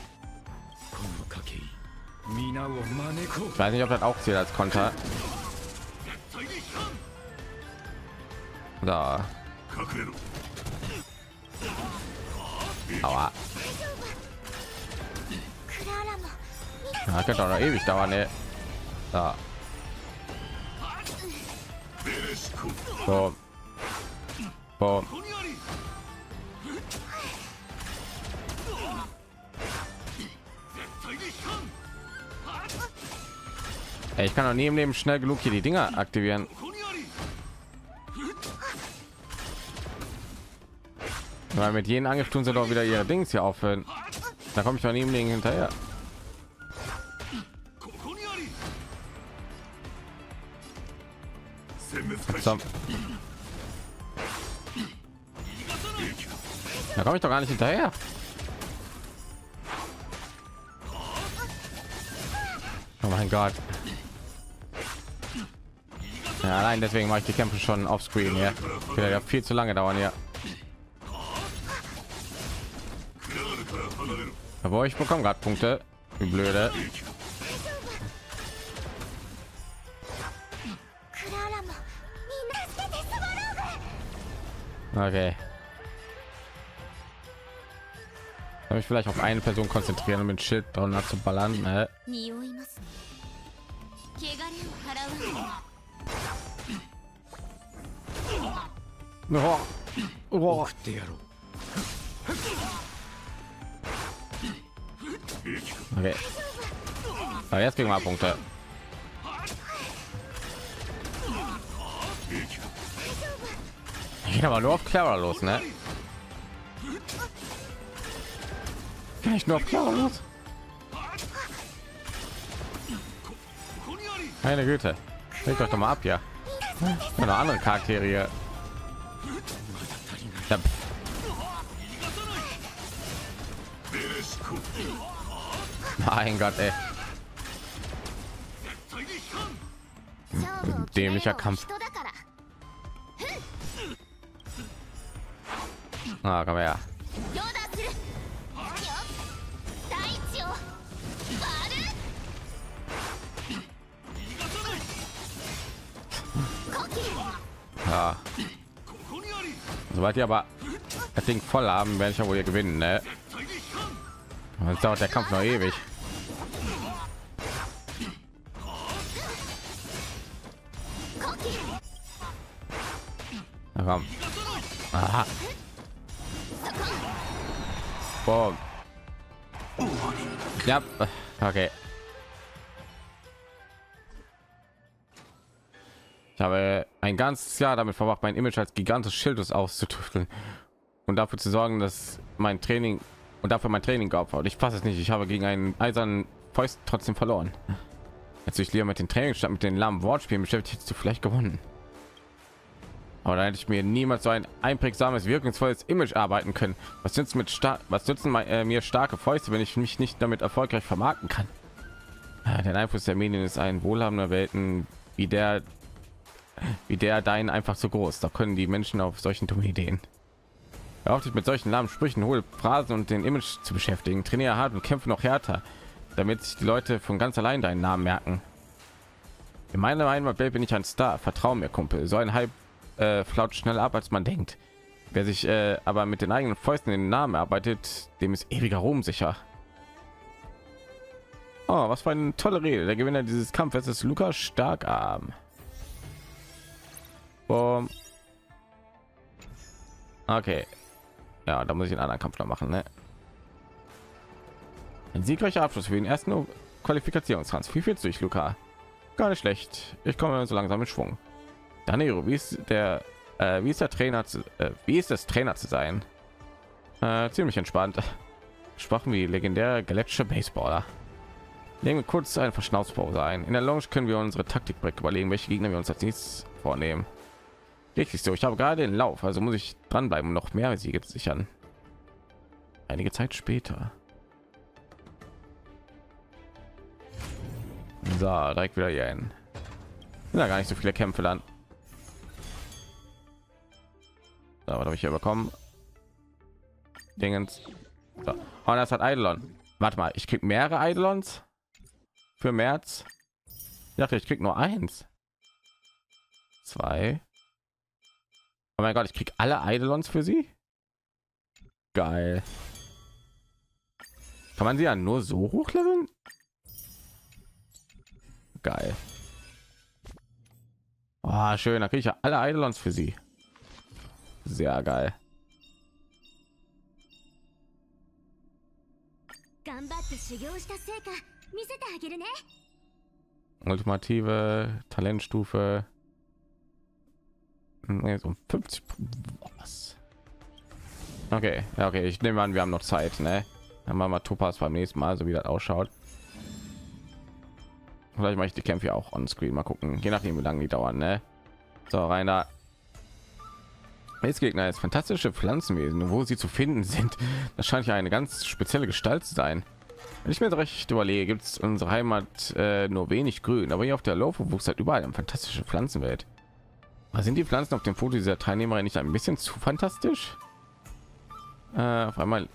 Ich weiß nicht, ob das auch zählt als Konter. Da. Aua. Ja, könnte auch noch ewig dauern, ne? Da. So. Boom. Ey, ich kann doch nie im Leben schnell genug hier die Dinger aktivieren. Weil mit jedem Angriff tun sie doch wieder ihre Dings hier aufhören. Da komme ich doch nie im Leben hinterher. So. Da komme ich doch gar nicht hinterher. Oh mein Gott. Ja, allein deswegen mache ich die Kämpfe schon auf Screen hier. Ja, viel zu lange dauern ja. Aber ich bekomme gerade Punkte. Wie blöde. Okay. Habe ich vielleicht auf eine Person konzentrieren und mit Schild drunter zu ballern. Ne? Oh. Oh. Okay. Aber jetzt kriegen wir Punkte. Ich gehe aber nur auf Clara los, ne? Kann ich nur auf Clara los? Meine Güte. Legt euch doch mal ab, ja. Eine andere Charaktere hier. Ja. Mein Gott, ey. Dämlicher Kampf. Ah, komm her. Ja. Sobald ihr aber das Ding voll haben, werde ich ja wohl hier gewinnen, ne? Sonst dauert der Kampf noch ewig. Na komm. Aha. Boom. Ja, okay. Ich habe ein ganzes Jahr damit verbracht, mein Image als gigantes Schildus auszutüfteln und dafür zu sorgen, dass mein Training und dafür mein Training geopfert. Ich fasse es nicht. Ich habe gegen einen eisernen Fäust trotzdem verloren. Als ich lieber mit den Training statt mit den lahmen Wortspielen beschäftigt, hättest du vielleicht gewonnen. Aber dann hätte ich mir niemals so ein einprägsames, wirkungsvolles Image arbeiten können. Was nützt mit stark? Was nützen mein, äh, mir starke Fäuste, wenn ich mich nicht damit erfolgreich vermarkten kann? Ja, der Einfluss der Medien ist ein wohlhabender Welten wie der, wie der dein einfach so groß. Da können die Menschen auf solchen dummen Ideen. Hör auf, dich mit solchen lahmen Sprüchen, hohle Phrasen und den Image zu beschäftigen. Trainiere hart und kämpfe noch härter, damit sich die Leute von ganz allein deinen Namen merken. In meiner Meinung bin ich ein Star. Vertrau mir, Kumpel. So ein Hype Äh, flaut schnell ab, als man denkt. Wer sich äh, aber mit den eigenen Fäusten den Namen arbeitet, dem ist ewiger Ruhm sicher. Oh, was für eine tolle Rede. Der Gewinner dieses Kampfes ist Luca Starkarm. Boom. Okay. Ja, da muss ich einen anderen Kampf noch machen, ne? Ein siegreicher Abschluss für den ersten Qualifikationstrans. Wie fühlst du dich, Luca? Gar nicht schlecht. Ich komme so langsam mit Schwung. Danilo, wie ist der, äh, wie ist der Trainer zu, äh, wie ist das Trainer zu sein? Äh, ziemlich entspannt. Schwachen wie legendäre galaktische Baseballer. Legen wir kurz eine Verschnaufspause ein. In der Lounge können wir unsere Taktik direkt überlegen, welche Gegner wir uns als nächstes vornehmen. Richtig so, ich habe gerade den Lauf, also muss ich dranbleiben, um noch mehr Siege zu sichern. Einige Zeit später. So, direkt wieder hier hin. Sind da gar nicht so viele Kämpfe dann. So, was habe ich hier bekommen? Dingens. So. Oh, das hat Eidolon. Warte mal, ich krieg mehrere Eidolons für März. Ich dachte, ich krieg nur eins. Zwei. Oh mein Gott, ich krieg alle Eidolons für sie. Geil. Kann man sie ja nur so hochleveln? Geil. Oh, schön, da kriege ich ja alle Eidolons für sie. Sehr geil. Ultimative Talentstufe. Um fünfzig. Was? Okay, ja, okay, ich nehme an, wir haben noch Zeit, ne? Dann machen wir Topaz beim nächsten Mal, so wie das ausschaut. Vielleicht mache ich die Kämpfe auch on screen, mal gucken, je nachdem wie lange die dauern, ne? So, rein da. Als Gegner ist fantastische Pflanzenwesen, wo sie zu finden sind. Das scheint ja eine ganz spezielle Gestalt zu sein. Wenn ich mir das recht überlege, gibt es unsere Heimat äh, nur wenig Grün, aber hier auf der Laufe wuchs halt überall eine fantastische Pflanzenwelt. Aber sind die Pflanzen auf dem Foto dieser Teilnehmerin nicht ein bisschen zu fantastisch? Äh, auf einmal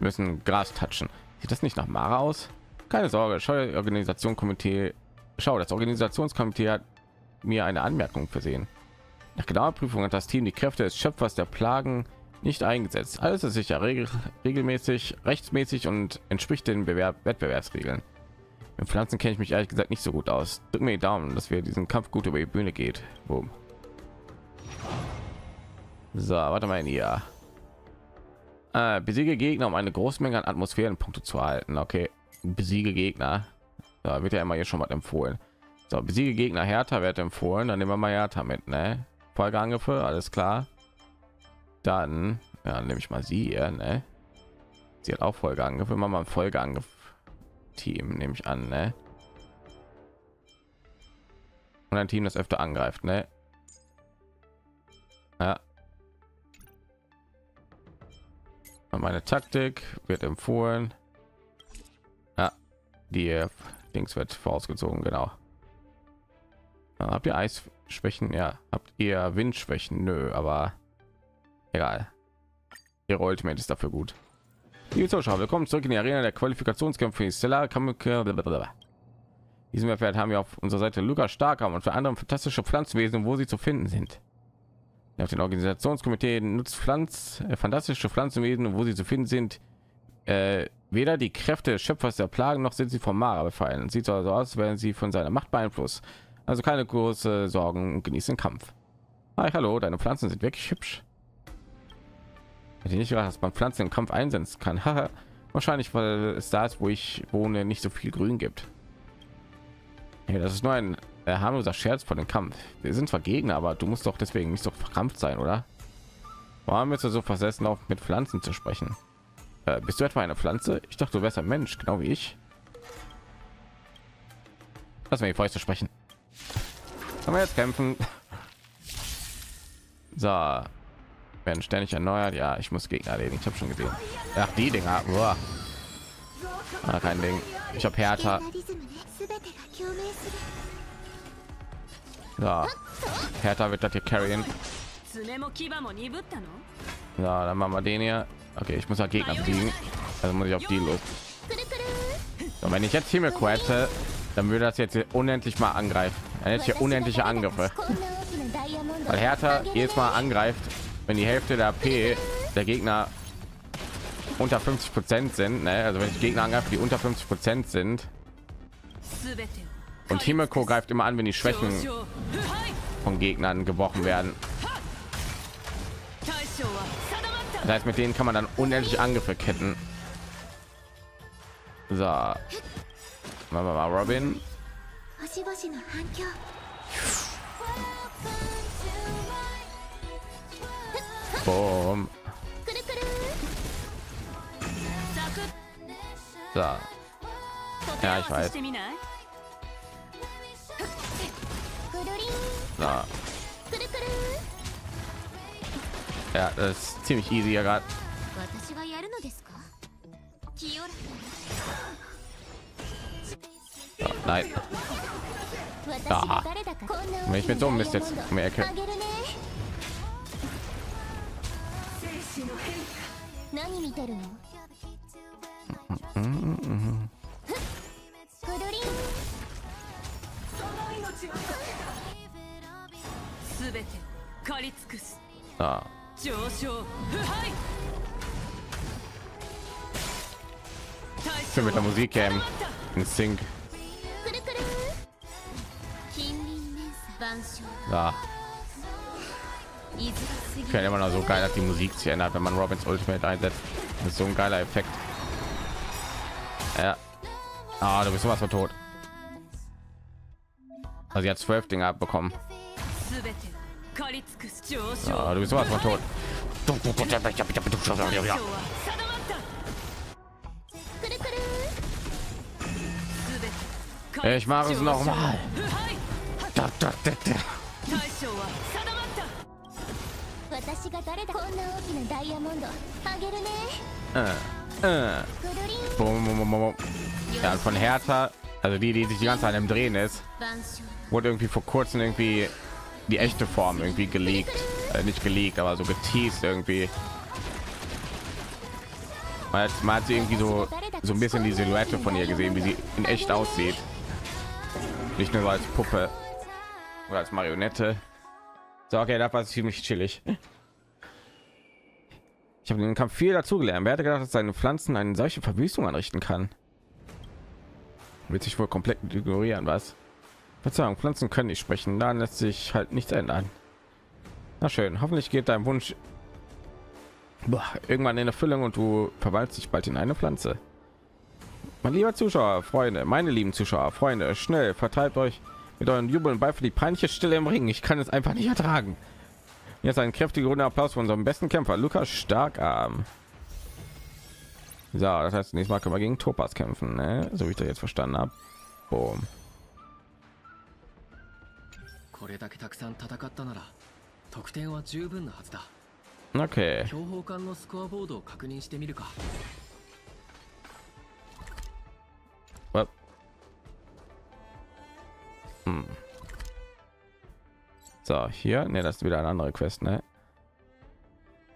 müssen Gras touchen. Sieht das nicht nach Mara aus? Keine Sorge, schau das Organisationskomitee. Schau, das Organisationskomitee hat mir eine Anmerkung versehen. Nach genauer Prüfung hat das Team die Kräfte des Schöpfers der Plagen nicht eingesetzt. Alles ist sicher regel, regelmäßig, rechtsmäßig und entspricht den Bewerb, Wettbewerbsregeln. Mit Pflanzen kenne ich mich ehrlich gesagt nicht so gut aus. Drück mir die Daumen, dass wir diesen Kampf gut über die Bühne geht. Boom. So, warte mal hier. Äh, besiege Gegner, um eine große Menge an Atmosphärenpunkte zu erhalten. Okay, besiege Gegner. Da wird ja immer hier schon mal empfohlen. So, besiege Gegner. Hertha wird empfohlen. Dann nehmen wir mal Hertha mit, ne? Folgeangriffe, alles klar. Dann, ja, nehme ich mal sie hier, ne? Sie hat auch Folgeangriffe. Machen wir ein Folgeangriff-Team, nehme ich an, ne? Und ein Team, das öfter angreift, ne? Ja. Und meine Taktik wird empfohlen. Ja, die Dings wird vorausgezogen, genau. Habt ihr Eisschwächen? Ja. Habt ihr Windschwächen? Nö, aber egal. Ihre Ultimate ist dafür gut. Liebe Zuschauer, willkommen zurück in die Arena der Qualifikationskämpfe. Stella, Kameke, blablabla. Diesen Erfährt haben wir auf unserer Seite Luca stark haben und für andere fantastische Pflanzenwesen, wo sie zu finden sind. Auf den Organisationskomitee nutzt Pflanz, äh, fantastische Pflanzenwesen, wo sie zu finden sind. Äh, weder die Kräfte des Schöpfers der Plagen noch sind sie von Mara befallen. Sieht so also aus, werden sie von seiner Macht beeinflusst. Also keine große Sorgen und genießen Kampf. Hi, hallo, deine Pflanzen sind wirklich hübsch. Hätte ich nicht gedacht, dass man Pflanzen im Kampf einsetzen kann. Wahrscheinlich, weil es da ist, wo ich wohne, nicht so viel Grün gibt. Hey, das ist nur ein äh, harmloser Scherz von dem Kampf. Wir sind zwar Gegner, aber du musst doch deswegen nicht so verkrampft sein, oder? Warum bist du so versessen, auf mit Pflanzen zu sprechen? Äh, bist du etwa eine Pflanze? Ich dachte, du wärst ein Mensch, genau wie ich. Lass mir die Fäuste sprechen. Kann man jetzt kämpfen? So, werden ständig erneuert. Ja, ich muss Gegner erledigen. Ich habe schon gesehen. Ach, die Dinger. Boah. Ah, kein Ding. Ich habe Hertha. So. Hertha wird das hier carryen. So, dann machen wir den hier. Okay, ich muss ja Gegner besiegen. Also muss ich auf die los. So, wenn ich jetzt hier mit quette, dann würde das jetzt unendlich mal angreifen. Dann hätte ich hier unendliche Angriffe. Weil Hertha jedes Mal angreift, wenn die Hälfte der A P der Gegner unter fünfzig Prozent sind, ne? Also wenn ich Gegner angreife, die unter fünfzig Prozent sind. Und Himeko greift immer an, wenn die Schwächen von Gegnern gebrochen werden. Das heißt, mit denen kann man dann unendlich Angriffe ketten. So. Machen wir mal Robin. ボーン。さあ、よいしょ。さあ。Yeah, that's too much easy. I got. Oh, nein. Ah. Wenn ich mit so einem Mist jetzt merke. Mm-hmm. Ah. 上昇不敗。それとも時間にシング。あ。Kann immer noch so geil, dass die Musik sich ändert, wenn man Robins Ultimate einsetzt. Das ist so ein geiler Effekt. Ja. Ah, du bist was von tot. Also sie hat zwölf Dinge abbekommen. Ja, du bist was von tot. Ich mache es noch mal. Ja, von Hertha, also die, die sich die ganze Zeit im Drehen ist, wurde irgendwie vor kurzem irgendwie die echte Form irgendwie gelegt, äh, nicht gelegt, aber so geteased irgendwie. Man hat, man hat sie irgendwie so so ein bisschen die Silhouette von ihr gesehen, wie sie in echt aussieht, nicht nur als Puppe oder als Marionette. So, okay, da war es ziemlich chillig. Ich habe den Kampf viel dazu gelernt. Wer hätte gedacht, dass seine Pflanzen eine solche Verwüstung anrichten kann? Wird sich wohl komplett ignorieren, was? Verzeihung, Pflanzen können nicht sprechen, dann lässt sich halt nichts ändern. Na schön, hoffentlich geht dein Wunsch boah, irgendwann in Erfüllung und du verwandelst dich bald in eine Pflanze. Mein lieber Zuschauer, Freunde, meine lieben Zuschauer, Freunde, schnell verteilt euch mit euren Jubeln bei für die peinliche Stille im Ring. Ich kann es einfach nicht ertragen. Jetzt ein kräftiger runder Applaus von unserem besten Kämpfer, Luca Starkarm. So, das heißt, nächstes Mal können wir gegen Topaz kämpfen, ne? So wie ich das jetzt verstanden habe. Boom. これだけたくさん戦ったなら得点は十分なはずだ。Okay。強豪間のスコアボードを確認してみるか。What? Hm. So, hier, ne, das ist wieder eine andere Quest, ne?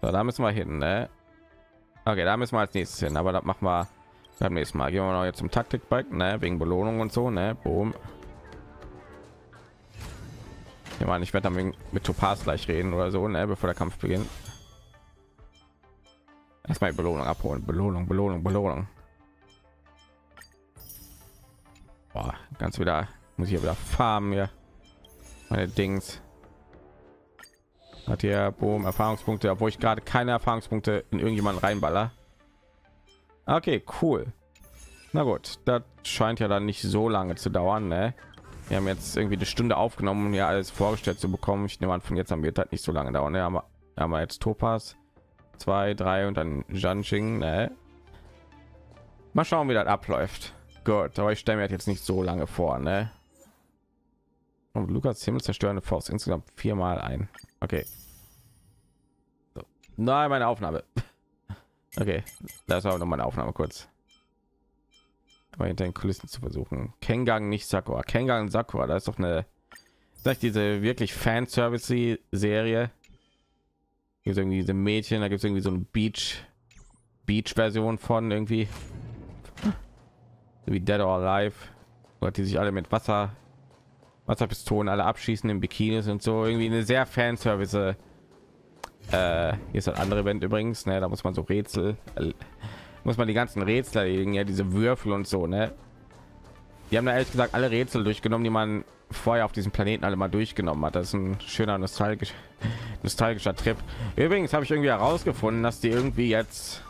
So, da müssen wir hin, ne? Okay, da müssen wir als nächstes hin, aber das machen wir beim nächsten Mal. Gehen wir noch jetzt zum Taktikbike, ne? Wegen Belohnung und so, ne? Boom. Ich meine, ich werde dann mit Topaz gleich reden oder so, ne, bevor der Kampf beginnt. Erstmal die Belohnung abholen. Belohnung, Belohnung, Belohnung. Boah, ganz wieder muss ich ja wieder farmen hier. Meine Dings. Hat hier boom Erfahrungspunkte, obwohl ich gerade keine Erfahrungspunkte in irgendjemanden reinballer. Okay, cool. Na gut, das scheint ja dann nicht so lange zu dauern, ne? Wir haben jetzt irgendwie eine Stunde aufgenommen, um hier alles vorgestellt zu bekommen. Ich nehme an, von jetzt an wird halt nicht so lange dauern. Ja, haben wir, haben wir jetzt Topaz zwei, drei und dann Janshing. Ne? Mal schauen, wie das abläuft. Gut, aber ich stelle mir jetzt nicht so lange vor. Ne? Und Lukas Himmel zerstörende Faust insgesamt viermal ein. Okay. So. Nein, meine Aufnahme. Okay, das war noch meine Aufnahme kurz. Hinter den Kulissen zu versuchen. Kengang nicht Sakura. Kengang Sakura, da ist doch eine, sag ich, diese wirklich Fanservice Serie. Gibt irgendwie diese Mädchen, da gibt es irgendwie so ein Beach Beach Version von irgendwie wie Dead or Alive, oder die sich alle mit Wasser Wasserpistolen alle abschießen in Bikinis und so, irgendwie eine sehr Fanservice. Äh, hier ist ein andere Event übrigens, ne, da muss man so Rätsel äh, muss man die ganzen Rätsel erledigen, ja, diese Würfel und so, ne? Die haben da ehrlich gesagt alle Rätsel durchgenommen, die man vorher auf diesem Planeten alle mal durchgenommen hat. Das ist ein schöner nostalgisch, nostalgischer Trip. Übrigens habe ich irgendwie herausgefunden, dass die irgendwie jetzt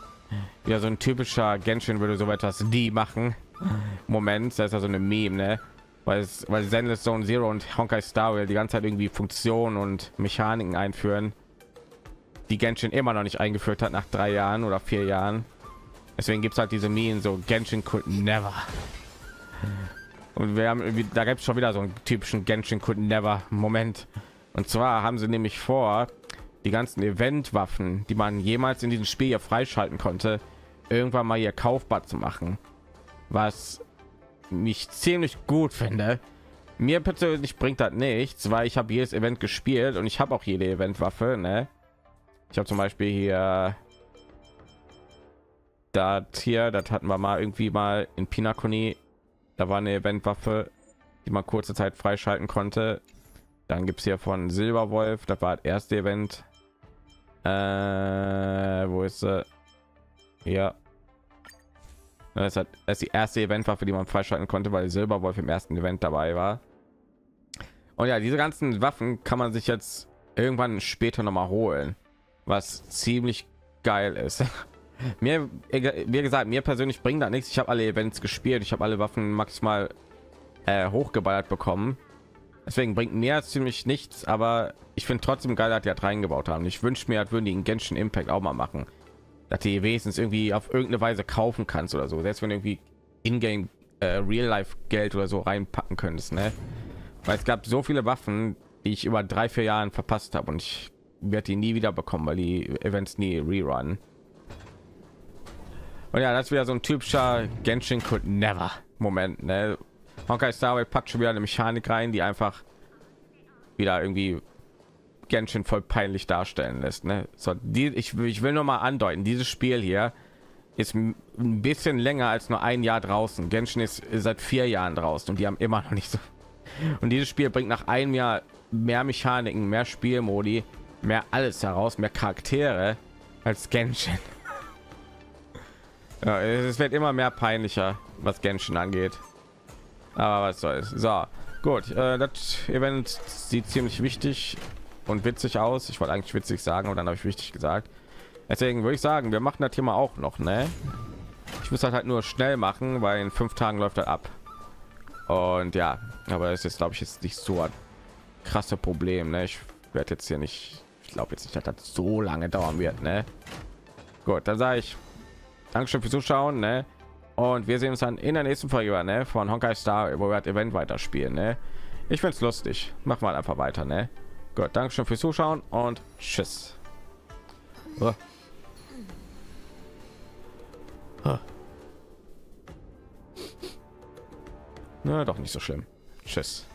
ja so ein typischer Genshin würde so etwas die machen. Moment, das ist ja so eine Meme, ne? Weil es, weil Zenless Zone Zero und Honkai Star Rail die ganze Zeit irgendwie Funktionen und Mechaniken einführen, die Genshin immer noch nicht eingeführt hat nach drei Jahren oder vier Jahren. Deswegen gibt es halt diese Minen so Genshin could never. Und wir haben irgendwie, da gibt es schon wieder so einen typischen Genshin could never Moment. Und zwar haben sie nämlich vor, die ganzen Eventwaffen, die man jemals in diesem Spiel hier freischalten konnte, irgendwann mal hier kaufbar zu machen. Was mich ziemlich gut finde. Mir persönlich bringt das nichts, weil ich habe jedes Event gespielt und ich habe auch jede Eventwaffe. Ne? Ich habe zum Beispiel hier das hier, das hatten wir mal irgendwie mal in Penacony. Da war eine Eventwaffe, die man kurze Zeit freischalten konnte. Dann gibt es hier von Silberwolf, das war das erste Event. Äh, wo ist sie? Ja. Das ist die erste Eventwaffe, die man freischalten konnte, weil Silberwolf im ersten Event dabei war. Und ja, diese ganzen Waffen kann man sich jetzt irgendwann später noch mal holen, was ziemlich geil ist. Mir, wie gesagt, mir persönlich bringt da nichts. Ich habe alle Events gespielt, ich habe alle Waffen maximal äh, hochgeballert bekommen. Deswegen bringt mir ziemlich nichts, aber ich finde trotzdem geil, dass die halt reingebaut haben. Ich wünsche mir, halt würden die einen Genshin Impact auch mal machen, dass die wenigstens irgendwie auf irgendeine Weise kaufen kannst oder so, selbst wenn irgendwie in-game äh, Real-Life-Geld oder so reinpacken könntest, ne? Weil es gab so viele Waffen, die ich über drei, vier Jahren verpasst habe und ich werde die nie wieder bekommen, weil die Events nie rerun. Und ja, das ist wieder so ein typischer Genshin could never Moment, ne? Honkai Star Rail packt schon wieder eine Mechanik rein, die einfach wieder irgendwie Genshin voll peinlich darstellen lässt, ne? So, die, ich, ich will nur mal andeuten, dieses Spiel hier ist ein bisschen länger als nur ein Jahr draußen. Genshin ist seit vier Jahren draußen und die haben immer noch nicht so. Und dieses Spiel bringt nach einem Jahr mehr Mechaniken, mehr Spielmodi, mehr alles heraus, mehr Charaktere als Genshin. Ja, es wird immer mehr peinlicher, was Genshin angeht. Aber was soll's. So, gut, äh, das Event sieht ziemlich wichtig und witzig aus. Ich wollte eigentlich witzig sagen, und dann habe ich wichtig gesagt. Deswegen würde ich sagen, wir machen das Thema auch noch, ne? Ich muss halt, halt nur schnell machen, weil in fünf Tagen läuft das ab. Und ja, aber es ist, glaube ich, jetzt nicht so ein krasses Problem, ne? Ich werde jetzt hier nicht, ich glaube jetzt nicht, dass das so lange dauern wird, ne? Gut, dann sage ich Dankeschön fürs Zuschauen, ne? Und wir sehen uns dann in der nächsten Folge, ne? Von Honkai Star, wo wir das Event weiterspielen, ne? Ich finde es lustig. Mach mal einfach weiter, ne? Gut, Dankeschön fürs Zuschauen und tschüss. Oh. Oh. Na, doch nicht so schlimm. Tschüss.